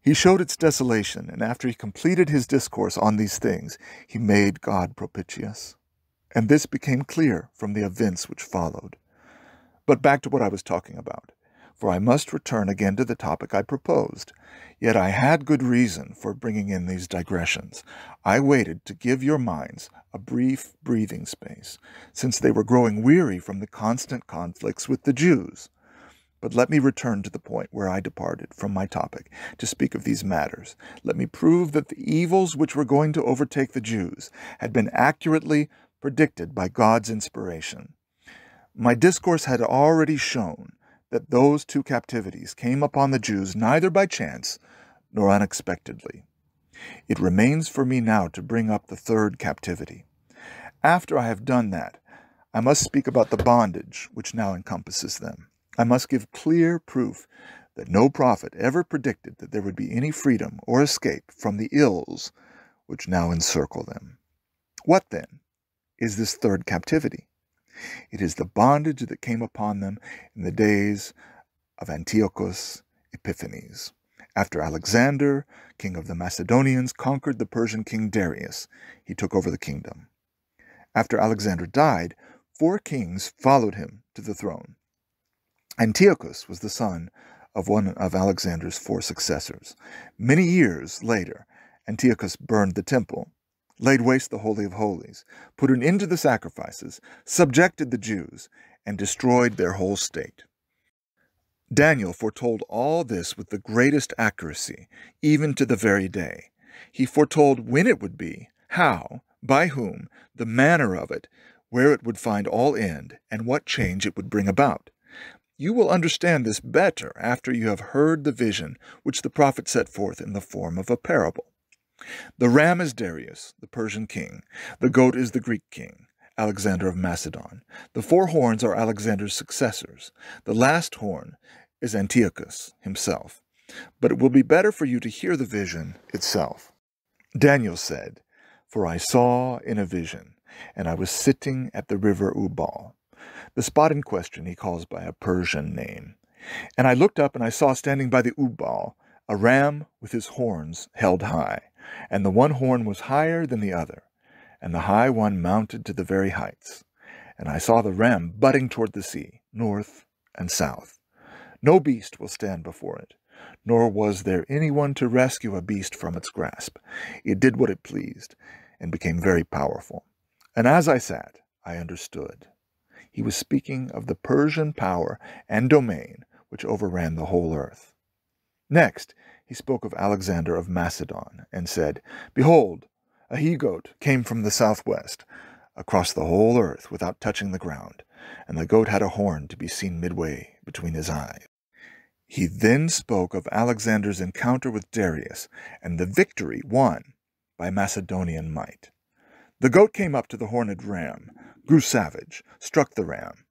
He showed its desolation, and after he completed his discourse on these things, he made God propitious. And this became clear from the events which followed. But back to what I was talking about. for I must return again to the topic I proposed. Yet I had good reason for bringing in these digressions. I waited to give your minds a brief breathing space, since they were growing weary from the constant conflicts with the Jews. But let me return to the point where I departed from my topic to speak of these matters. Let me prove that the evils which were going to overtake the Jews had been accurately predicted by God's inspiration. My discourse had already shown that those two captivities came upon the Jews neither by chance nor unexpectedly. It remains for me now to bring up the third captivity. After I have done that, I must speak about the bondage which now encompasses them. I must give clear proof that no prophet ever predicted that there would be any freedom or escape from the ills which now encircle them. What, then, is this third captivity? It is the bondage that came upon them in the days of Antiochus Epiphanes, after Alexander, king of the Macedonians, conquered the Persian king Darius. He took over the kingdom. After Alexander died, 4 kings followed him to the throne. Antiochus was the son of one of Alexander's 4 successors. Many years later, Antiochus burned the temple, laid waste the Holy of Holies, put an end to the sacrifices, subjected the Jews, and destroyed their whole state. Daniel foretold all this with the greatest accuracy, even to the very day. He foretold when it would be, how, by whom, the manner of it, where it would find all end, and what change it would bring about. You will understand this better after you have heard the vision which the prophet set forth in the form of a parable. The ram is Darius, the Persian king. The goat is the Greek king, Alexander of Macedon. The 4 horns are Alexander's successors. The last horn is Antiochus himself. But it will be better for you to hear the vision itself. Daniel said, "For I saw in a vision, and I was sitting at the river Ubal." The spot in question he calls by a Persian name. "And I looked up, and I saw standing by the Ubal a ram with his horns held high, and the one horn was higher than the other, and the high one mounted to the very heights. And I saw the ram butting toward the sea, north and south. No beast will stand before it, nor was there anyone to rescue a beast from its grasp. It did what it pleased, and became very powerful. And as I sat, I understood." He was speaking of the Persian power and domain which overran the whole earth. Next, he spoke of Alexander of Macedon and said, "Behold, a he-goat came from the southwest across the whole earth without touching the ground, and the goat had a horn to be seen midway between his eyes." He then spoke of Alexander's encounter with Darius and the victory won by Macedonian might. "The goat came up to the horned ram, grew savage, struck the ram.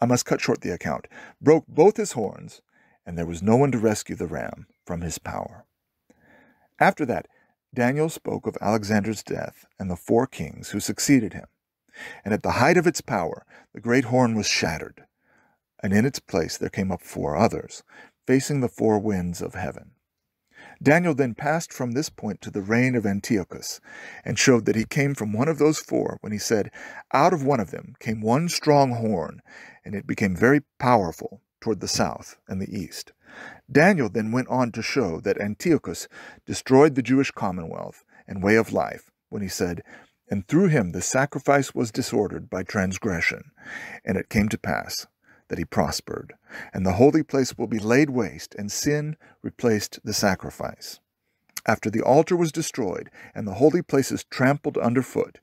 I must cut short the account, broke both his horns, and there was no one to rescue the ram from his power." After that, Daniel spoke of Alexander's death and the 4 kings who succeeded him. "And at the height of its power, the great horn was shattered, and in its place there came up 4 others, facing the 4 winds of heaven." Daniel then passed from this point to the reign of Antiochus, and showed that he came from one of those 4 when he said, "Out of one of them came one strong horn, and it became very powerful toward the south and the east." Daniel then went on to show that Antiochus destroyed the Jewish commonwealth and way of life when he said, "And through him the sacrifice was disordered by transgression, and it came to pass that he prospered, and the holy place will be laid waste, and sin replaced the sacrifice. After the altar was destroyed, and the holy places trampled underfoot,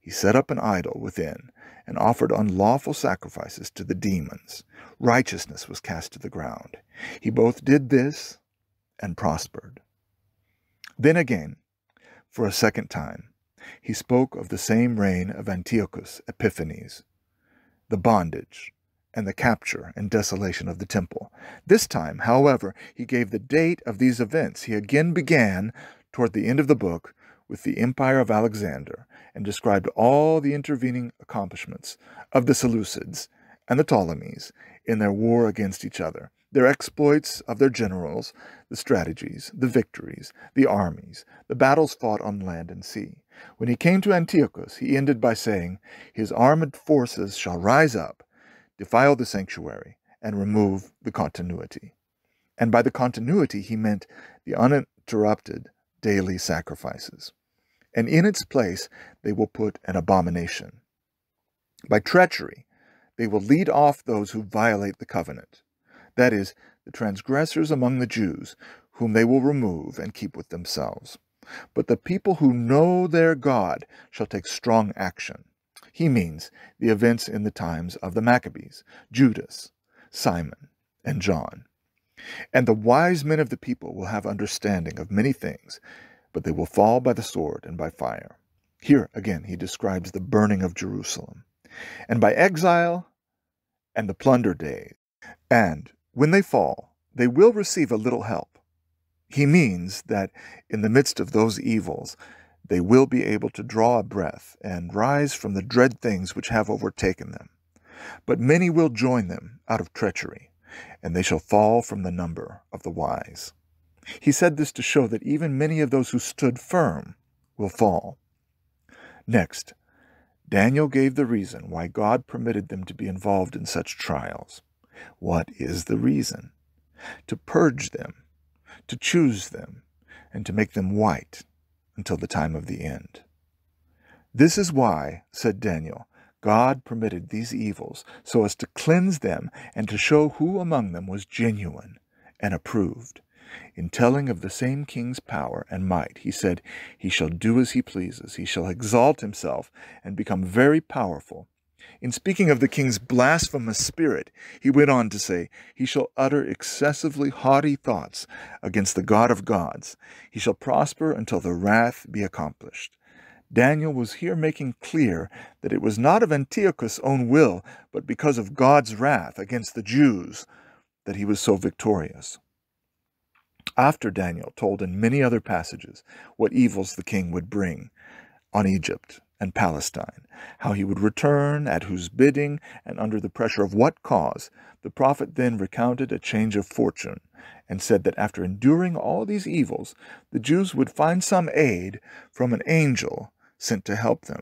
he set up an idol within, and offered unlawful sacrifices to the demons. Righteousness was cast to the ground. He both did this and prospered." Then again, for a second time, he spoke of the same reign of Antiochus Epiphanes, the bondage, and the capture and desolation of the temple. This time, however, he gave the date of these events. He again began, toward the end of the book, with the empire of Alexander, and described all the intervening accomplishments of the Seleucids and the Ptolemies in their war against each other, their exploits of their generals, the strategies, the victories, the armies, the battles fought on land and sea. When he came to Antiochus, he ended by saying, "His armed forces shall rise up, defile the sanctuary, and remove the continuity. And by the continuity, he meant the uninterrupted daily sacrifices. And in its place, they will put an abomination. By treachery, they will lead off those who violate the covenant, that is, the transgressors among the Jews, whom they will remove and keep with themselves. But the people who know their God shall take strong action. He means the events in the times of the Maccabees, Judas, Simon, and John. And the wise men of the people will have understanding of many things, but they will fall by the sword and by fire. Here again he describes the burning of Jerusalem, and by exile and the plunder days. And when they fall, they will receive a little help. He means that in the midst of those evils, they will be able to draw a breath and rise from the dread things which have overtaken them. But many will join them out of treachery, and they shall fall from the number of the wise. He said this to show that even many of those who stood firm will fall. Next, Daniel gave the reason why God permitted them to be involved in such trials. What is the reason? To purge them, to choose them, and to make them white until the time of the end. This is why, said Daniel, God permitted these evils so as to cleanse them and to show who among them was genuine and approved. In telling of the same king's power and might, he said, "He shall do as he pleases. He shall exalt himself and become very powerful." In speaking of the king's blasphemous spirit, he went on to say, "He shall utter excessively haughty thoughts against the God of gods. He shall prosper until the wrath be accomplished." Daniel was here making clear that it was not of Antiochus' own will, but because of God's wrath against the Jews, that he was so victorious. After Daniel told in many other passages what evils the king would bring on Egypt and Palestine, how he would return, at whose bidding, and under the pressure of what cause, the prophet then recounted a change of fortune, and said that after enduring all these evils, the Jews would find some aid from an angel sent to help them.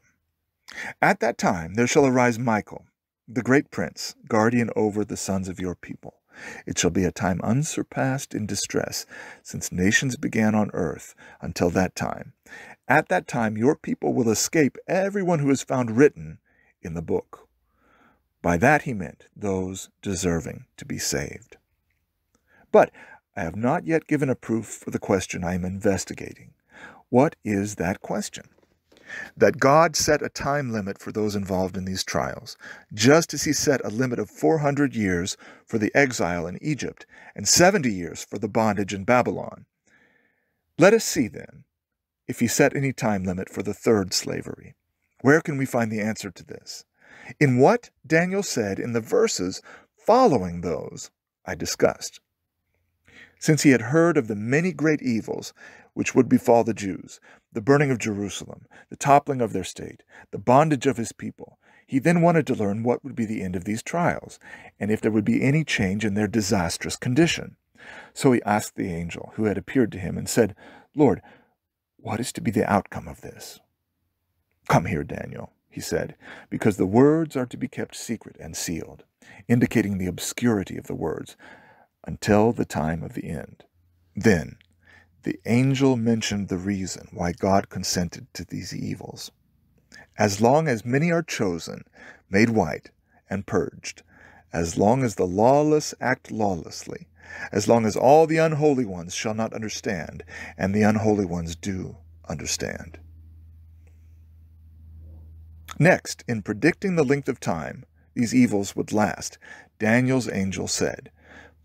"At that time there shall arise Michael, the great prince, guardian over the sons of your people. It shall be a time unsurpassed in distress, since nations began on earth until that time. At that time your people will escape everyone who is found written in the book." By that he meant those deserving to be saved. But I have not yet given a proof for the question I am investigating. What is that question? That God set a time limit for those involved in these trials, just as he set a limit of 400 years for the exile in Egypt and 70 years for the bondage in Babylon. Let us see, then, if he set any time limit for the third slavery. Where can we find the answer to this? In what Daniel said in the verses following those I discussed. Since he had heard of the many great evils which would befall the Jews, the burning of Jerusalem, the toppling of their state, the bondage of his people, he then wanted to learn what would be the end of these trials, and if there would be any change in their disastrous condition. So he asked the angel who had appeared to him and said, "Lord, what is to be the outcome of this?" "Come here, Daniel," he said, "because the words are to be kept secret and sealed," indicating the obscurity of the words, "until the time of the end." Then the angel mentioned the reason why God consented to these evils. As long as many are chosen, made white, and purged, as long as the lawless act lawlessly, as long as all the unholy ones shall not understand, and the unholy ones do understand. Next, in predicting the length of time these evils would last, Daniel's angel said,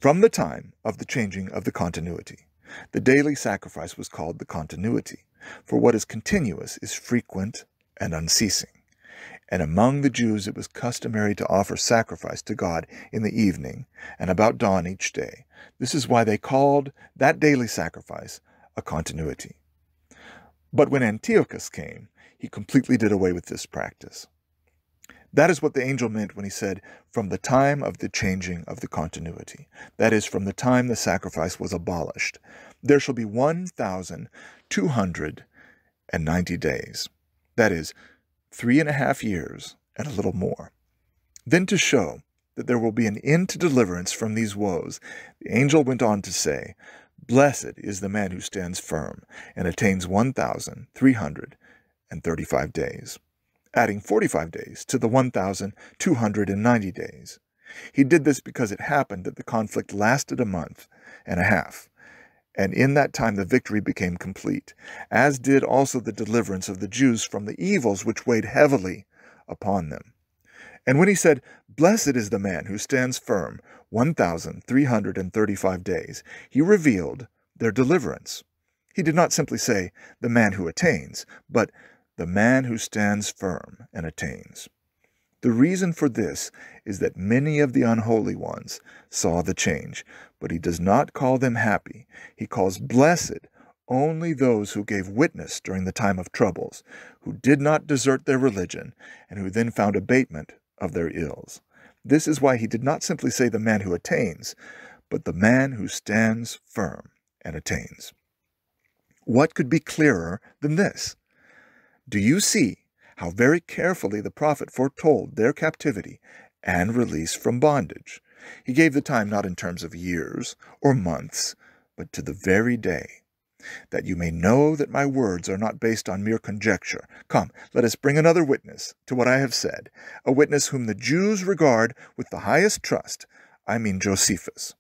"From the time of the changing of the continuity." The daily sacrifice was called the continuity, for what is continuous is frequent and unceasing. And among the Jews it was customary to offer sacrifice to God in the evening and about dawn each day. This is why they called that daily sacrifice a continuity. But when Antiochus came, he completely did away with this practice. That is what the angel meant when he said, "from the time of the changing of the continuity," that is, from the time the sacrifice was abolished. There shall be 1,290 days, that is, 3.5 years and a little more. Then to show that there will be an end to deliverance from these woes, the angel went on to say, Blessed is the man who stands firm and attains 1,335 days, adding 45 days to the 1,290 days. He did this because it happened that the conflict lasted a month and a half, and in that time the victory became complete, as did also the deliverance of the Jews from the evils which weighed heavily upon them. And when he said, Blessed is the man who stands firm 1,335 days, he revealed their deliverance. He did not simply say, the man who attains, but the man who stands firm and attains. The reason for this is that many of the unholy ones saw the change, but he does not call them happy. He calls blessed only those who gave witness during the time of troubles, who did not desert their religion, and who then found abatement of their ills. This is why he did not simply say the man who attains, but the man who stands firm and attains. What could be clearer than this? Do you see how very carefully the prophet foretold their captivity and release from bondage? He gave the time not in terms of years or months, but to the very day. That you may know that my words are not based on mere conjecture. Come, let us bring another witness to what I have said, a witness whom the Jews regard with the highest trust, I mean Josephus,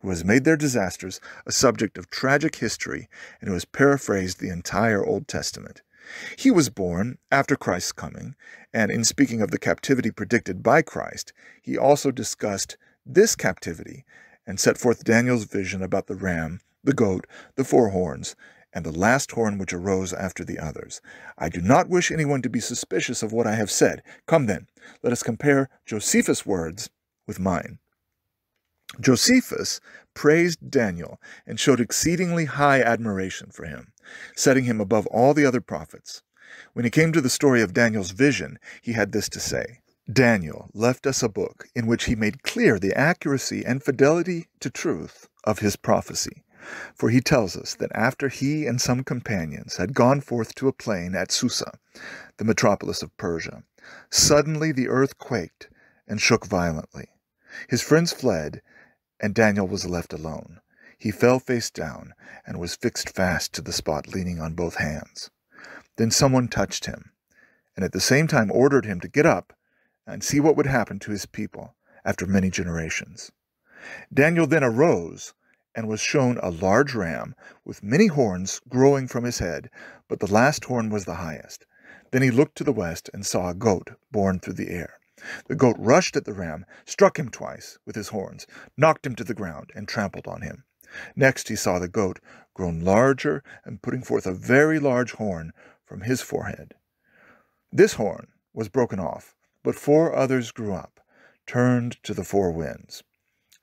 who has made their disasters a subject of tragic history and who has paraphrased the entire Old Testament. He was born after Christ's coming, and in speaking of the captivity predicted by Christ, he also discussed this captivity and set forth Daniel's vision about the ram, the goat, the four horns, and the last horn which arose after the others. I do not wish anyone to be suspicious of what I have said. Come then, let us compare Josephus' words with mine. Josephus praised Daniel and showed exceedingly high admiration for him, setting him above all the other prophets. When he came to the story of Daniel's vision, he had this to say, Daniel left us a book in which he made clear the accuracy and fidelity to truth of his prophecy. For he tells us that after he and some companions had gone forth to a plain at Susa, the metropolis of Persia, suddenly the earth quaked and shook violently. His friends fled, and Daniel was left alone. He fell face down and was fixed fast to the spot, leaning on both hands. Then someone touched him, and at the same time ordered him to get up and see what would happen to his people after many generations. Daniel then arose and was shown a large ram with many horns growing from his head, but the last horn was the highest. Then he looked to the west and saw a goat borne through the air. The goat rushed at the ram, struck him twice with his horns, knocked him to the ground, and trampled on him. Next he saw the goat grown larger and putting forth a very large horn from his forehead. This horn was broken off, but four others grew up, turned to the four winds.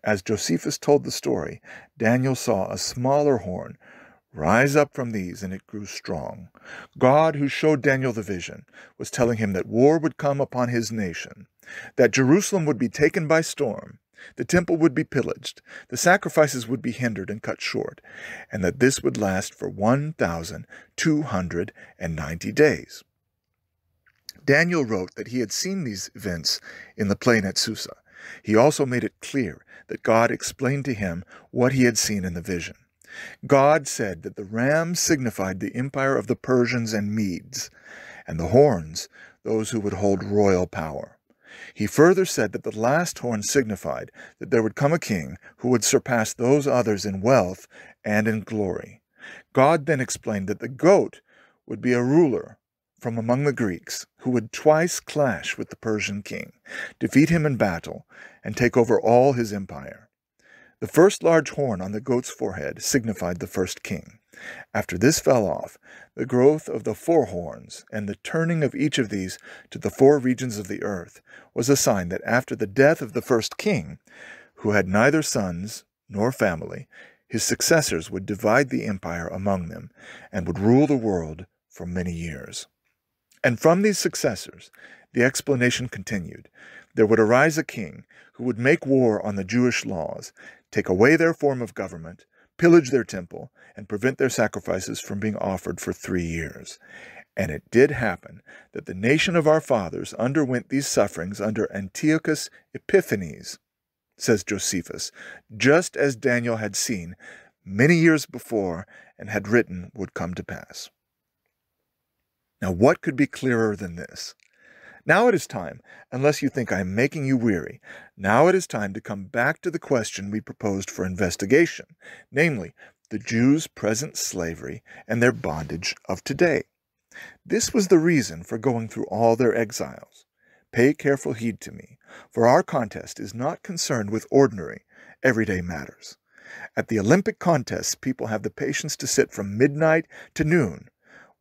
As Josephus told the story, Daniel saw a smaller horn rise up from these, and it grew strong. God, who showed Daniel the vision, was telling him that war would come upon his nation, that Jerusalem would be taken by storm, the temple would be pillaged, the sacrifices would be hindered and cut short, and that this would last for 1,290 days. Daniel wrote that he had seen these events in the plain at Susa. He also made it clear that God explained to him what he had seen in the vision. God said that the ram signified the empire of the Persians and Medes, and the horns, those who would hold royal power. He further said that the last horn signified that there would come a king who would surpass those others in wealth and in glory. God then explained that the goat would be a ruler from among the Greeks, who would twice clash with the Persian king, defeat him in battle, and take over all his empire. The first large horn on the goat's forehead signified the first king. After this fell off, the growth of the four horns and the turning of each of these to the four regions of the earth was a sign that after the death of the first king, who had neither sons nor family, his successors would divide the empire among them and would rule the world for many years. And from these successors, the explanation continued, there would arise a king who would make war on the Jewish laws, take away their form of government, pillage their temple, and prevent their sacrifices from being offered for 3 years. And it did happen that the nation of our fathers underwent these sufferings under Antiochus Epiphanes, says Josephus, just as Daniel had seen many years before and had written would come to pass. Now what could be clearer than this? Now it is time, unless you think I am making you weary, now it is time to come back to the question we proposed for investigation, namely, the Jews' present slavery and their bondage of today. This was the reason for going through all their exiles. Pay careful heed to me, for our contest is not concerned with ordinary, everyday matters. At the Olympic contests, people have the patience to sit from midnight to noon,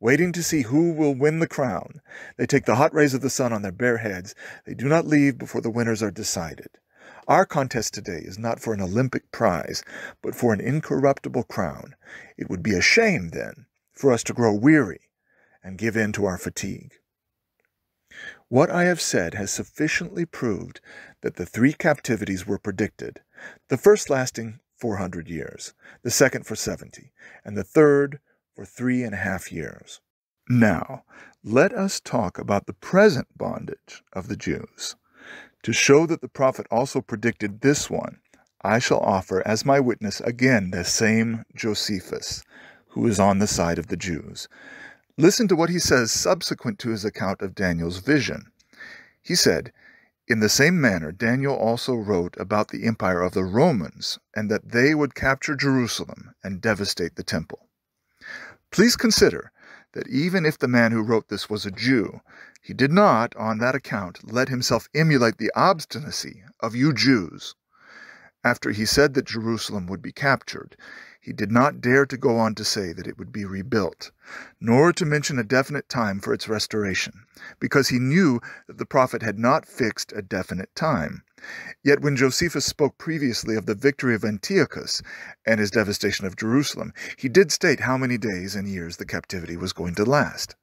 waiting to see who will win the crown. They take the hot rays of the sun on their bare heads. They do not leave before the winners are decided. Our contest today is not for an Olympic prize, but for an incorruptible crown. It would be a shame, then, for us to grow weary and give in to our fatigue. What I have said has sufficiently proved that the three captivities were predicted, the first lasting 400 years, the second for 70, and the third for 3.5 years. Now, let us talk about the present bondage of the Jews. To show that the prophet also predicted this one, I shall offer as my witness again the same Josephus, who is on the side of the Jews. Listen to what he says subsequent to his account of Daniel's vision. He said, "In the same manner, Daniel also wrote about the empire of the Romans, and that they would capture Jerusalem and devastate the temple." Please consider that even if the man who wrote this was a Jew, he did not, on that account, let himself emulate the obstinacy of you Jews. After he said that Jerusalem would be captured, he did not dare to go on to say that it would be rebuilt, nor to mention a definite time for its restoration, because he knew that the prophet had not fixed a definite time. Yet when Josephus spoke previously of the victory of Antiochus and his devastation of Jerusalem, he did state how many days and years the captivity was going to last.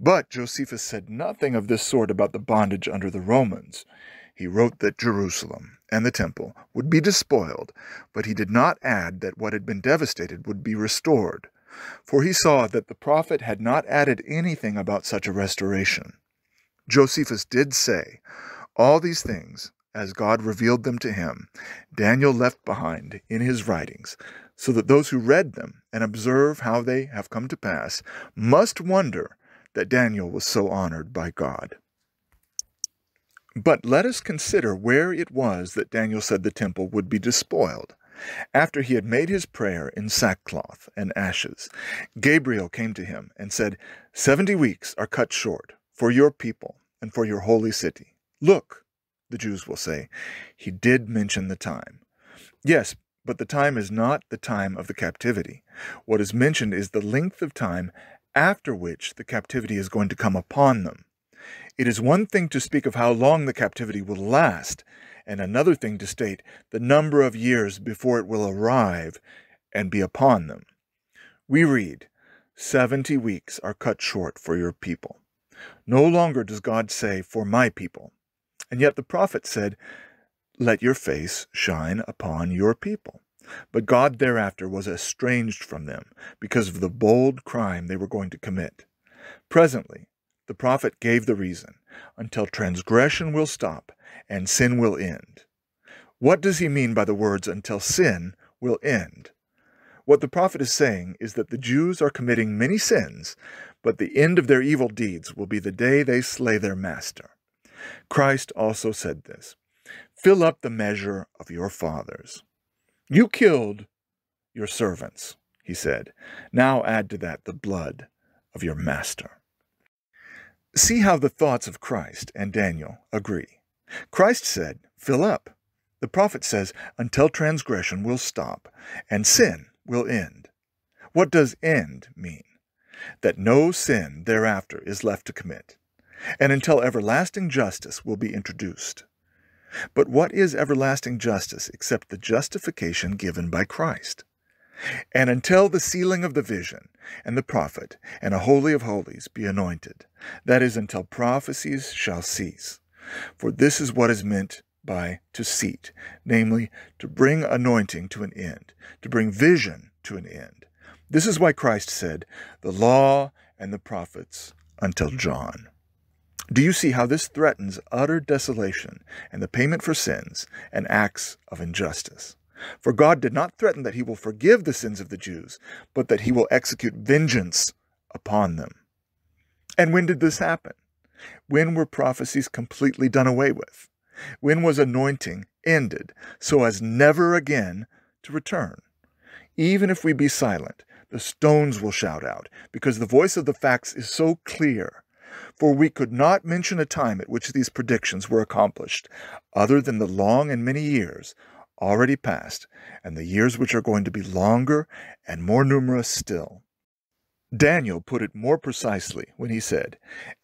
But Josephus said nothing of this sort about the bondage under the Romans. He wrote that Jerusalem and the temple would be despoiled, but he did not add that what had been devastated would be restored, for he saw that the prophet had not added anything about such a restoration. Josephus did say, "All these things, as God revealed them to him, Daniel left behind in his writings, so that those who read them and observe how they have come to pass must wonder that Daniel was so honored by God." But let us consider where it was that Daniel said the temple would be despoiled. After he had made his prayer in sackcloth and ashes, Gabriel came to him and said, "70 weeks are cut short for your people and for your holy city." Look, the Jews will say, he did mention the time. Yes, but the time is not the time of the captivity. What is mentioned is the length of time after which the captivity is going to come upon them. It is one thing to speak of how long the captivity will last, and another thing to state the number of years before it will arrive and be upon them. We read, "70 weeks are cut short for your people." No longer does God say, "For my people." And yet the prophet said, "Let your face shine upon your people." But God thereafter was estranged from them because of the bold crime they were going to commit. Presently, the prophet gave the reason, until transgression will stop and sin will end. What does he mean by the words, "until sin will end"? What the prophet is saying is that the Jews are committing many sins, but the end of their evil deeds will be the day they slay their master. Christ also said this, "Fill up the measure of your fathers." "You killed your servants," he said. "Now add to that the blood of your master." See how the thoughts of Christ and Daniel agree. Christ said, "Fill up." The prophet says, "Until transgression will stop and sin will end." What does "end" mean? That no sin thereafter is left to commit, and until everlasting justice will be introduced. But what is everlasting justice except the justification given by Christ? And until the sealing of the vision and the prophet and a holy of holies be anointed, that is, until prophecies shall cease. For this is what is meant by "to seat," namely, to bring anointing to an end, to bring vision to an end. This is why Christ said, "The law and the prophets until John. Do you see how this threatens utter desolation and the payment for sins and acts of injustice? For God did not threaten that he will forgive the sins of the Jews, but that he will execute vengeance upon them. And when did this happen? When were prophecies completely done away with? When was anointing ended so as never again to return? Even if we be silent, the stones will shout out, because the voice of the facts is so clear. For we could not mention a time at which these predictions were accomplished, other than the long and many years already past, and the years which are going to be longer and more numerous still. Daniel put it more precisely when he said,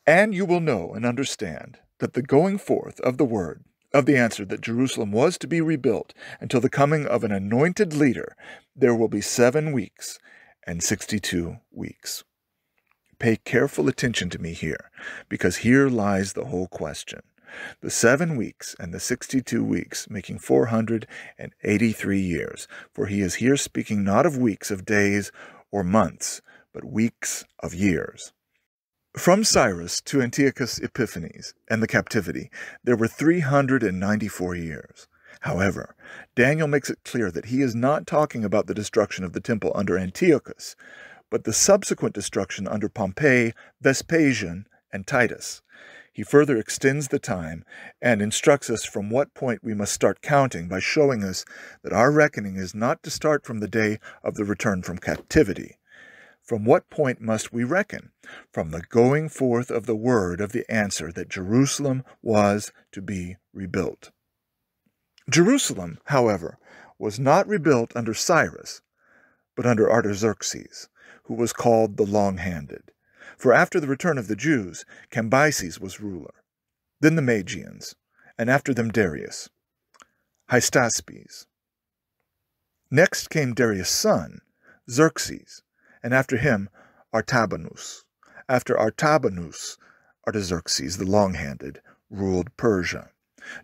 "And you will know and understand that the going forth of the word of the answer that Jerusalem was to be rebuilt until the coming of an anointed leader, there will be 7 weeks and 62 weeks. Pay careful attention to me here, because here lies the whole question. The 7 weeks and the 62 weeks, making 483 years, for he is here speaking not of weeks of days or months, but weeks of years. From Cyrus to Antiochus Epiphanes and the captivity, there were 394 years. However, Daniel makes it clear that he is not talking about the destruction of the temple under Antiochus, but the subsequent destruction under Pompey, Vespasian, and Titus. He further extends the time and instructs us from what point we must start counting by showing us that our reckoning is not to start from the day of the return from captivity. From what point must we reckon? From the going forth of the word of the answer that Jerusalem was to be rebuilt. Jerusalem, however, was not rebuilt under Cyrus, but under Artaxerxes, who was called the Long-Handed. For after the return of the Jews, Cambyses was ruler, then the Magians, and after them Darius, Hystaspes. Next came Darius' son, Xerxes, and after him, Artabanus. After Artabanus, Artaxerxes, the Long-Handed, ruled Persia.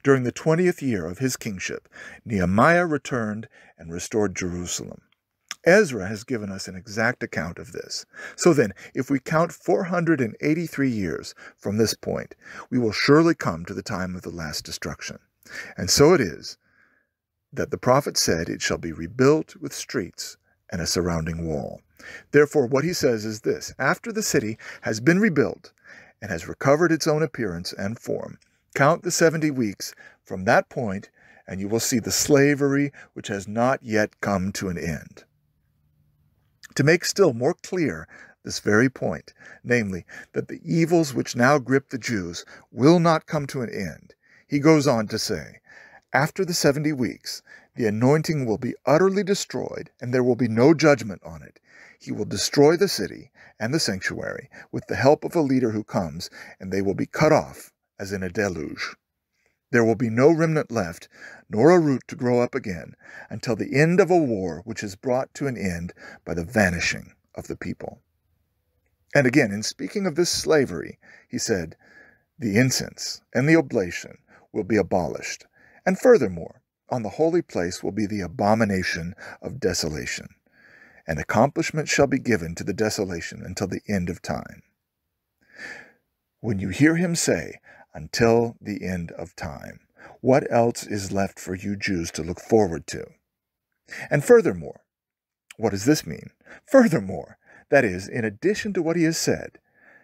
During the 20th year of his kingship, Nehemiah returned and restored Jerusalem. Ezra has given us an exact account of this. So then, if we count 483 years from this point, we will surely come to the time of the last destruction. And so it is that the prophet said, "It shall be rebuilt with streets and a surrounding wall." Therefore, what he says is this: after the city has been rebuilt and has recovered its own appearance and form, count the 70 weeks from that point, and you will see the slavery which has not yet come to an end. To make still more clear this very point, namely, that the evils which now grip the Jews will not come to an end, he goes on to say, after the 70 weeks, the anointing will be utterly destroyed, and there will be no judgment on it. He will destroy the city and the sanctuary with the help of a leader who comes, and they will be cut off as in a deluge. There will be no remnant left, nor a root to grow up again, until the end of a war which is brought to an end by the vanishing of the people. And again, in speaking of this slavery, he said, the incense and the oblation will be abolished, and furthermore, on the holy place will be the abomination of desolation. And accomplishment shall be given to the desolation until the end of time. When you hear him say, until the end of time, what else is left for you Jews to look forward to? And furthermore, what does this mean? Furthermore, that is, in addition to what he has said,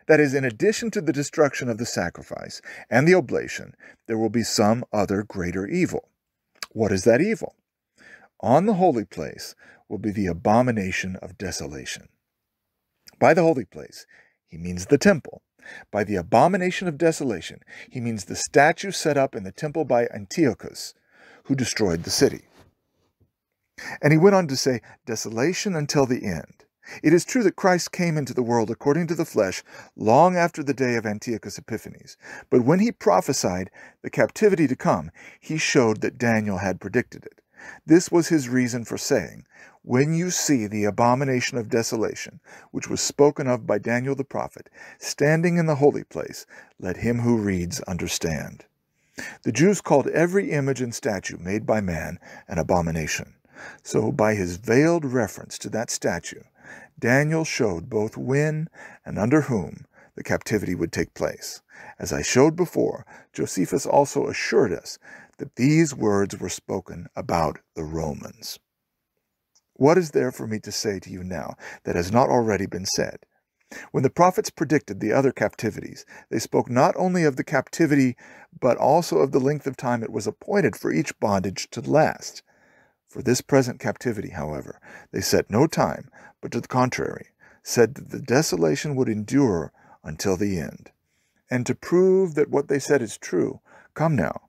that is, in addition to the destruction of the sacrifice and the oblation, there will be some other greater evil. What is that evil? On the holy place will be the abomination of desolation. By the holy place, he means the temple. By the abomination of desolation, he means the statue set up in the temple by Antiochus, who destroyed the city. And he went on to say, desolation until the end. It is true that Christ came into the world according to the flesh long after the day of Antiochus Epiphanes, but when he prophesied the captivity to come, he showed that Daniel had predicted it. This was his reason for saying, when you see the abomination of desolation, which was spoken of by Daniel the prophet, standing in the holy place, let him who reads understand. The Jews called every image and statue made by man an abomination. So by his veiled reference to that statue, Daniel showed both when and under whom the captivity would take place. As I showed before, Josephus also assured us that these words were spoken about the Romans. What is there for me to say to you now that has not already been said? When the prophets predicted the other captivities, they spoke not only of the captivity, but also of the length of time it was appointed for each bondage to last. For this present captivity, however, they set no time, but to the contrary, said that the desolation would endure until the end. And to prove that what they said is true, come now,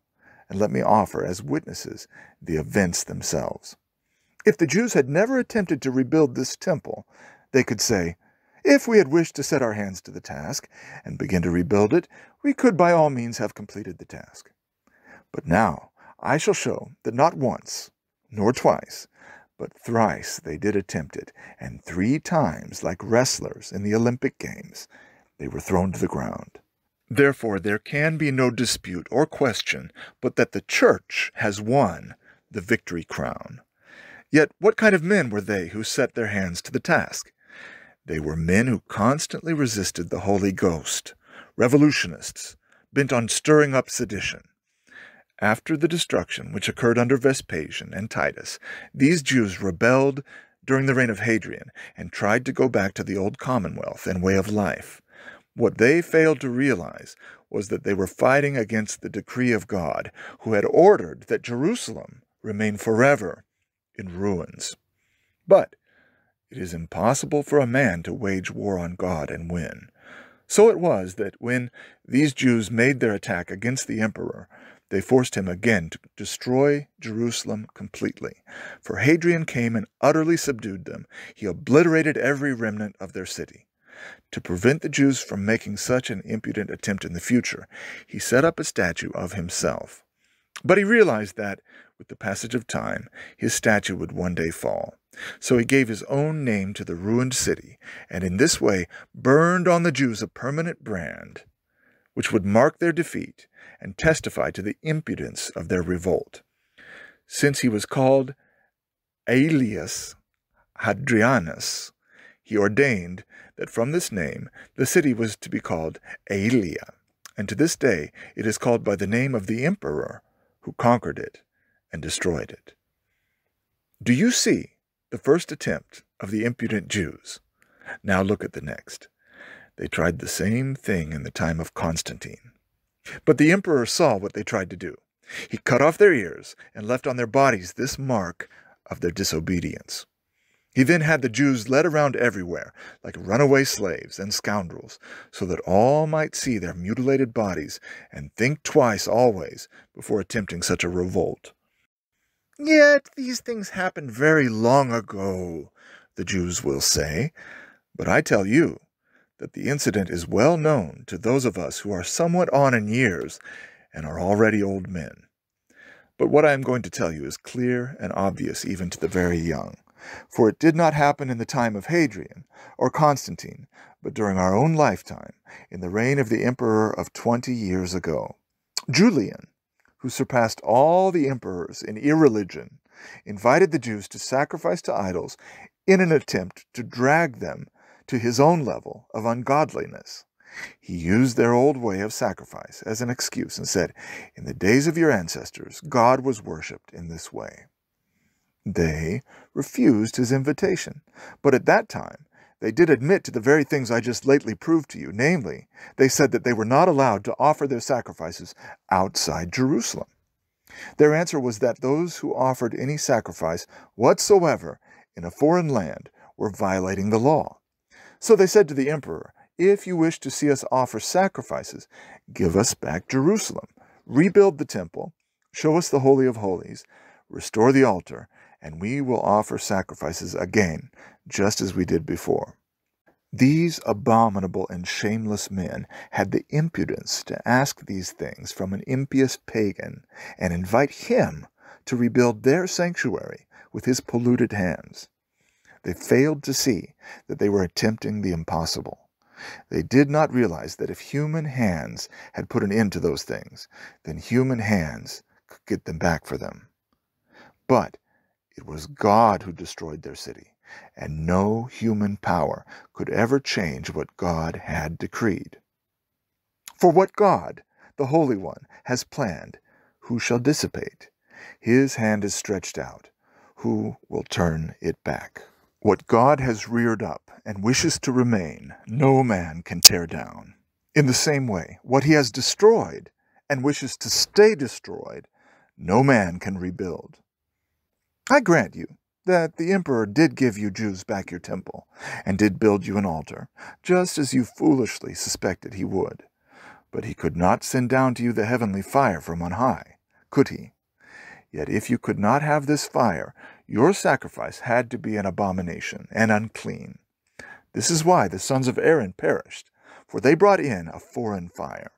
and let me offer as witnesses the events themselves. If the Jews had never attempted to rebuild this temple, they could say, if we had wished to set our hands to the task and begin to rebuild it, we could by all means have completed the task. But now I shall show that not once, nor twice, but thrice they did attempt it, and 3 times, like wrestlers in the Olympic Games, they were thrown to the ground. Therefore there can be no dispute or question but that the church has won the victory crown. Yet what kind of men were they who set their hands to the task? They were men who constantly resisted the Holy Ghost, revolutionists, bent on stirring up sedition. After the destruction which occurred under Vespasian and Titus, these Jews rebelled during the reign of Hadrian and tried to go back to the old commonwealth and way of life. What they failed to realize was that they were fighting against the decree of God, who had ordered that Jerusalem remain forever in ruins. But it is impossible for a man to wage war on God and win. So it was that when these Jews made their attack against the emperor, they forced him again to destroy Jerusalem completely. For Hadrian came and utterly subdued them. He obliterated every remnant of their city. To prevent the Jews from making such an impudent attempt in the future, he set up a statue of himself. But he realized that, with the passage of time, his statue would one day fall. So he gave his own name to the ruined city, and in this way burned on the Jews a permanent brand, which would mark their defeat and testify to the impudence of their revolt. Since he was called Aelius Hadrianus, he ordained that from this name the city was to be called Aelia, and to this day it is called by the name of the emperor who conquered it and destroyed it. Do you see the first attempt of the impudent Jews? Now look at the next. They tried the same thing in the time of Constantine. But the emperor saw what they tried to do. He cut off their ears and left on their bodies this mark of their disobedience. He then had the Jews led around everywhere, like runaway slaves and scoundrels, so that all might see their mutilated bodies and think twice always before attempting such a revolt. Yet these things happened very long ago, the Jews will say, but I tell you that the incident is well known to those of us who are somewhat on in years and are already old men. But what I am going to tell you is clear and obvious even to the very young, for it did not happen in the time of Hadrian or Constantine, but during our own lifetime, in the reign of the emperor of 20 years ago, Julian, who surpassed all the emperors in irreligion, invited the Jews to sacrifice to idols in an attempt to drag them to his own level of ungodliness. He used their old way of sacrifice as an excuse and said, "In the days of your ancestors, God was worshipped in this way." They refused his invitation, but at that time they did admit to the very things I just lately proved to you, namely, they said that they were not allowed to offer their sacrifices outside Jerusalem. Their answer was that those who offered any sacrifice whatsoever in a foreign land were violating the law. So they said to the emperor, "If you wish to see us offer sacrifices, give us back Jerusalem, rebuild the temple, show us the Holy of Holies, restore the altar, and we will offer sacrifices again, just as we did before." These abominable and shameless men had the impudence to ask these things from an impious pagan and invite him to rebuild their sanctuary with his polluted hands. They failed to see that they were attempting the impossible. They did not realize that if human hands had put an end to those things, then human hands could get them back for them. But it was God who destroyed their city, and no human power could ever change what God had decreed. For what God, the Holy One, has planned, who shall dissipate? His hand is stretched out. Who will turn it back? What God has reared up and wishes to remain, no man can tear down. In the same way, what he has destroyed and wishes to stay destroyed, no man can rebuild. I grant you that the emperor did give you Jews back your temple, and did build you an altar, just as you foolishly suspected he would. But he could not send down to you the heavenly fire from on high, could he? Yet if you could not have this fire, your sacrifice had to be an abomination and unclean. This is why the sons of Aaron perished, for they brought in a foreign fire.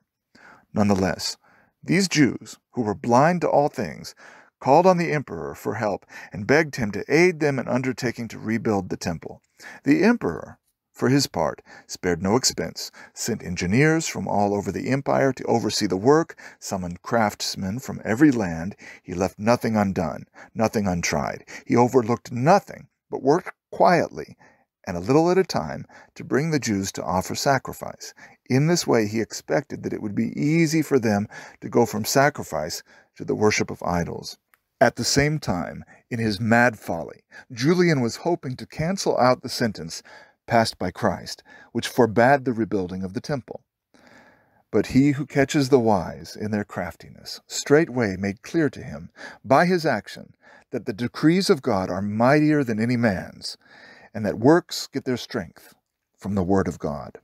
Nonetheless, these Jews, who were blind to all things, called on the emperor for help and begged him to aid them in undertaking to rebuild the temple. The emperor, for his part, spared no expense, sent engineers from all over the empire to oversee the work, summoned craftsmen from every land. He left nothing undone, nothing untried. He overlooked nothing, but worked quietly and a little at a time to bring the Jews to offer sacrifice. In this way he expected that it would be easy for them to go from sacrifice to the worship of idols. At the same time, in his mad folly, Julian was hoping to cancel out the sentence passed by Christ, which forbade the rebuilding of the temple. But he who catches the wise in their craftiness straightway made clear to him, by his action, that the decrees of God are mightier than any man's, and that works get their strength from the word of God.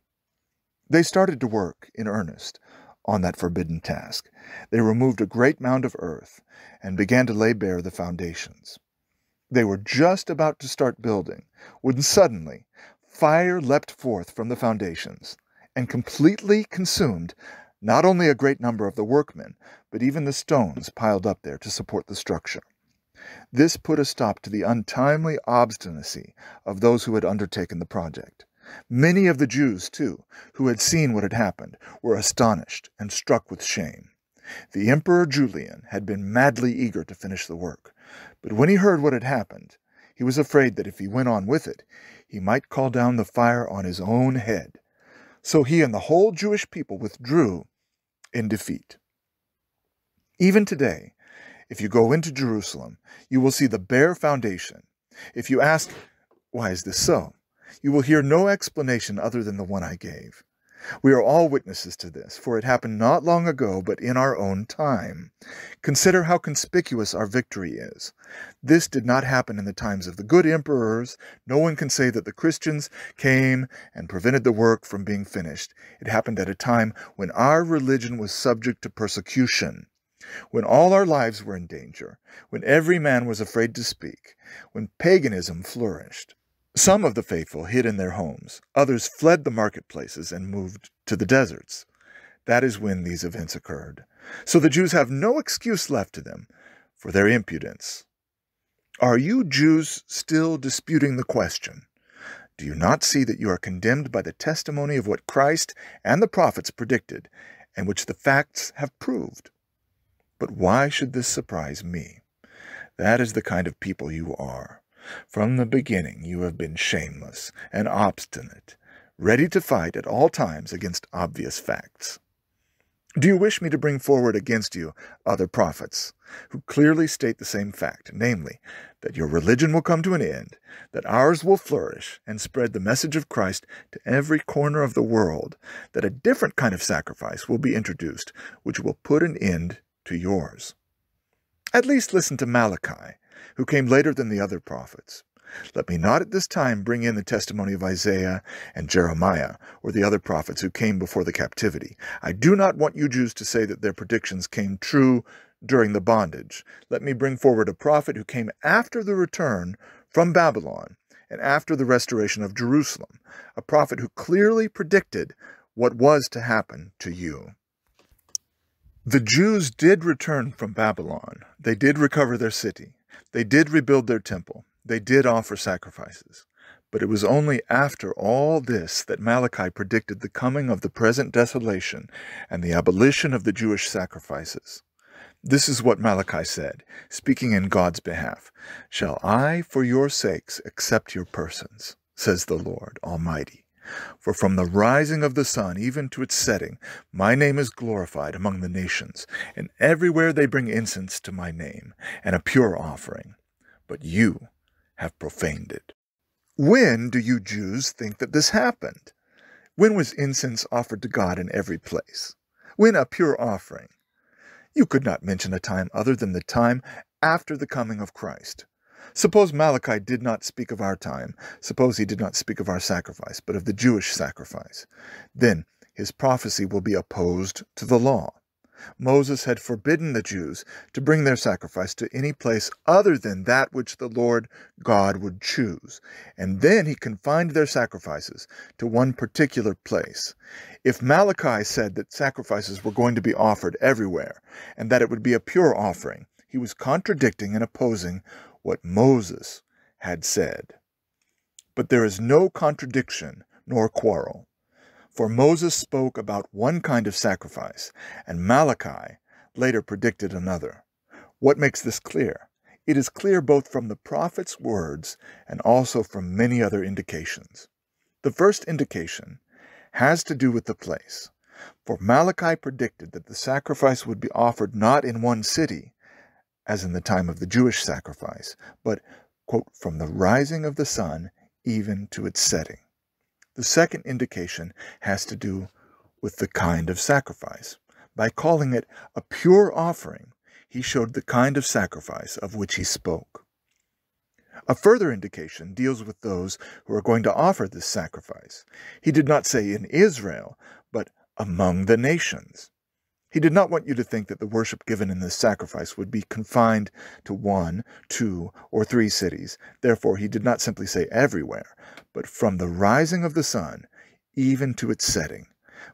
They started to work in earnest on that forbidden task. They removed a great mound of earth and began to lay bare the foundations. They were just about to start building, when suddenly fire leapt forth from the foundations and completely consumed not only a great number of the workmen, but even the stones piled up there to support the structure. This put a stop to the untimely obstinacy of those who had undertaken the project. Many of the Jews, too, who had seen what had happened, were astonished and struck with shame. The Emperor Julian had been madly eager to finish the work, but when he heard what had happened, he was afraid that if he went on with it, he might call down the fire on his own head. So he and the whole Jewish people withdrew in defeat. Even today, if you go into Jerusalem, you will see the bare foundation. If you ask, "Why is this so?" you will hear no explanation other than the one I gave. We are all witnesses to this, for it happened not long ago, but in our own time. Consider how conspicuous our victory is. This did not happen in the times of the good emperors. No one can say that the Christians came and prevented the work from being finished. It happened at a time when our religion was subject to persecution, when all our lives were in danger, when every man was afraid to speak, when paganism flourished. Some of the faithful hid in their homes, others fled the marketplaces and moved to the deserts. That is when these events occurred. So the Jews have no excuse left to them for their impudence. Are you Jews still disputing the question? Do you not see that you are condemned by the testimony of what Christ and the prophets predicted, and which the facts have proved? But why should this surprise me? That is the kind of people you are. From the beginning you have been shameless and obstinate, ready to fight at all times against obvious facts. Do you wish me to bring forward against you other prophets, who clearly state the same fact, namely, that your religion will come to an end, that ours will flourish and spread the message of Christ to every corner of the world, that a different kind of sacrifice will be introduced, which will put an end to yours? At least listen to Malachi, who came later than the other prophets. Let me not at this time bring in the testimony of Isaiah and Jeremiah, or the other prophets who came before the captivity. I do not want you Jews to say that their predictions came true during the bondage. Let me bring forward a prophet who came after the return from Babylon and after the restoration of Jerusalem, a prophet who clearly predicted what was to happen to you. The Jews did return from Babylon. They did recover their city. They did rebuild their temple. They did offer sacrifices. But it was only after all this that Malachi predicted the coming of the present desolation and the abolition of the Jewish sacrifices. This is what Malachi said, speaking in God's behalf. Shall I for your sakes accept your persons, says the Lord Almighty? For from the rising of the sun even to its setting, my name is glorified among the nations, and everywhere they bring incense to my name, and a pure offering. But you have profaned it. When do you Jews think that this happened? When was incense offered to God in every place? When a pure offering? You could not mention a time other than the time after the coming of Christ. Suppose Malachi did not speak of our time. Suppose he did not speak of our sacrifice, but of the Jewish sacrifice. Then his prophecy will be opposed to the law. Moses had forbidden the Jews to bring their sacrifice to any place other than that which the Lord God would choose, and then he confined their sacrifices to one particular place. If Malachi said that sacrifices were going to be offered everywhere, and that it would be a pure offering, he was contradicting and opposing what Moses had said. But there is no contradiction nor quarrel. For Moses spoke about one kind of sacrifice, and Malachi later predicted another. What makes this clear? It is clear both from the prophet's words and also from many other indications. The first indication has to do with the place, for Malachi predicted that the sacrifice would be offered not in one city, as in the time of the Jewish sacrifice, but, quote, from the rising of the sun even to its setting. The second indication has to do with the kind of sacrifice. By calling it a pure offering, he showed the kind of sacrifice of which he spoke. A further indication deals with those who are going to offer this sacrifice. He did not say in Israel, but among the nations. He did not want you to think that the worship given in this sacrifice would be confined to 1, 2, or 3 cities. Therefore, he did not simply say everywhere, but from the rising of the sun even to its setting.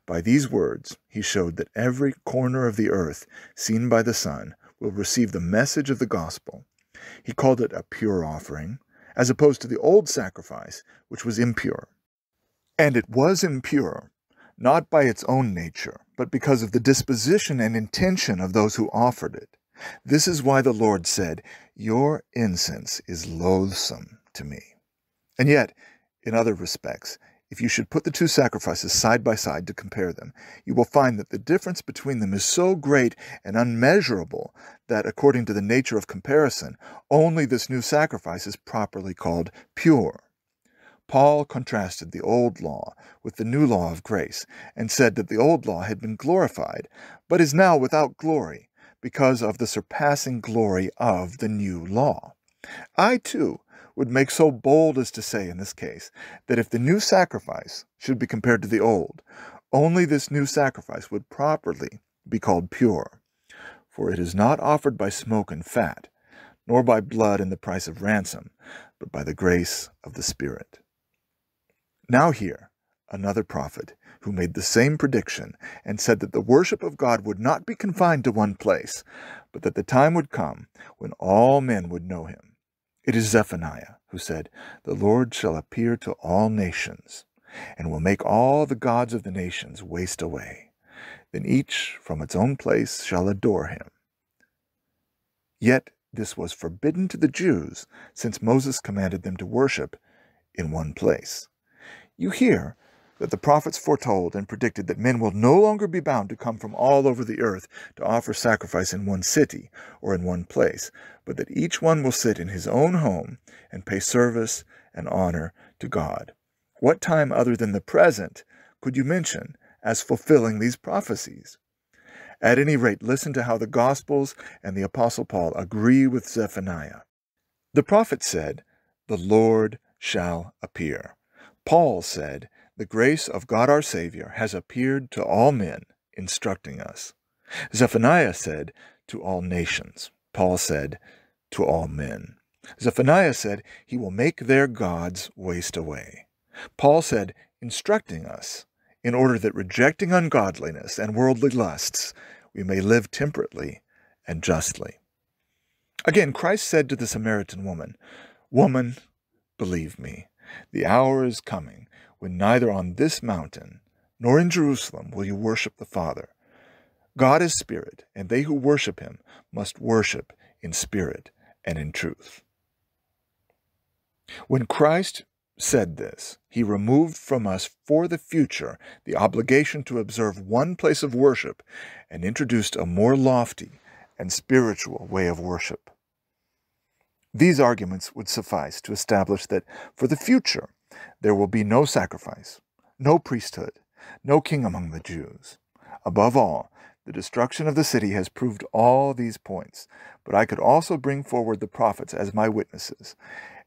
By these words, he showed that every corner of the earth seen by the sun will receive the message of the gospel. He called it a pure offering, as opposed to the old sacrifice, which was impure. And it was impure, not by its own nature, but because of the disposition and intention of those who offered it. This is why the Lord said, "Your incense is loathsome to me." And yet, in other respects, if you should put the two sacrifices side by side to compare them, you will find that the difference between them is so great and unmeasurable that, according to the nature of comparison, only this new sacrifice is properly called pure. Paul contrasted the old law with the new law of grace, and said that the old law had been glorified, but is now without glory, because of the surpassing glory of the new law. I, too, would make so bold as to say in this case, that if the new sacrifice should be compared to the old, only this new sacrifice would properly be called pure. For it is not offered by smoke and fat, nor by blood and the price of ransom, but by the grace of the Spirit. Now here, another prophet who made the same prediction and said that the worship of God would not be confined to one place, but that the time would come when all men would know him. It is Zephaniah who said, "The Lord shall appear to all nations, and will make all the gods of the nations waste away. Then each from its own place shall adore him." Yet this was forbidden to the Jews, since Moses commanded them to worship in one place. You hear that the prophets foretold and predicted that men will no longer be bound to come from all over the earth to offer sacrifice in one city or in one place, but that each one will sit in his own home and pay service and honor to God. What time other than the present could you mention as fulfilling these prophecies? At any rate, listen to how the Gospels and the Apostle Paul agree with Zephaniah. The prophet said, "The Lord shall appear." Paul said, "The grace of God our Savior has appeared to all men, instructing us." Zephaniah said, "To all nations." Paul said, "To all men." Zephaniah said, "He will make their gods waste away." Paul said, "Instructing us, in order that rejecting ungodliness and worldly lusts, we may live temperately and justly." Again, Christ said to the Samaritan woman, "Woman, believe me, the hour is coming when neither on this mountain nor in Jerusalem will you worship the Father. God is spirit, and they who worship him must worship in spirit and in truth. When Christ said this, he removed from us for the future the obligation to observe one place of worship and introduced a more lofty and spiritual way of worship. These arguments would suffice to establish that for the future there will be no sacrifice, no priesthood, no king among the Jews. Above all, the destruction of the city has proved all these points, but I could also bring forward the prophets as my witnesses,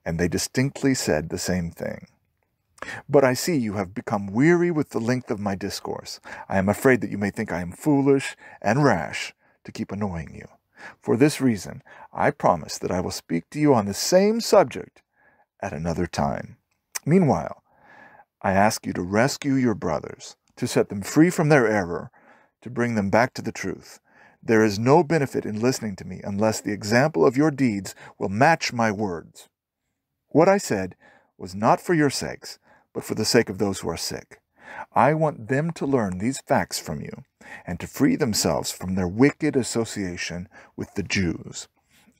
and they distinctly said the same thing. But I see you have become weary with the length of my discourse. I am afraid that you may think I am foolish and rash to keep annoying you. For this reason, I promise that I will speak to you on the same subject at another time. Meanwhile, I ask you to rescue your brothers, to set them free from their error, to bring them back to the truth. There is no benefit in listening to me unless the example of your deeds will match my words. What I said was not for your sakes, but for the sake of those who are sick. I want them to learn these facts from you, and to free themselves from their wicked association with the Jews.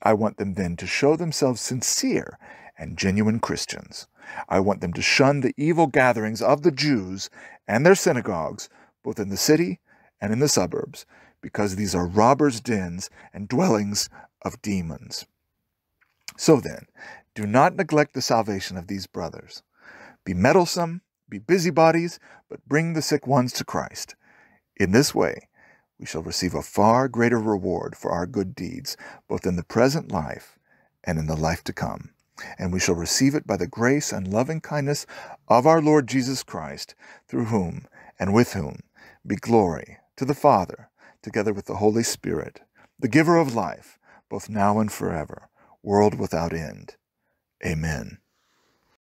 I want them then to show themselves sincere and genuine Christians. I want them to shun the evil gatherings of the Jews and their synagogues, both in the city and in the suburbs, because these are robbers' dens and dwellings of demons. So then, do not neglect the salvation of these brothers. Be meddlesome, be busybodies, but bring the sick ones to Christ. In this way, we shall receive a far greater reward for our good deeds, both in the present life and in the life to come. And we shall receive it by the grace and loving kindness of our Lord Jesus Christ, through whom and with whom be glory to the Father, together with the Holy Spirit, the giver of life, both now and forever, world without end. Amen.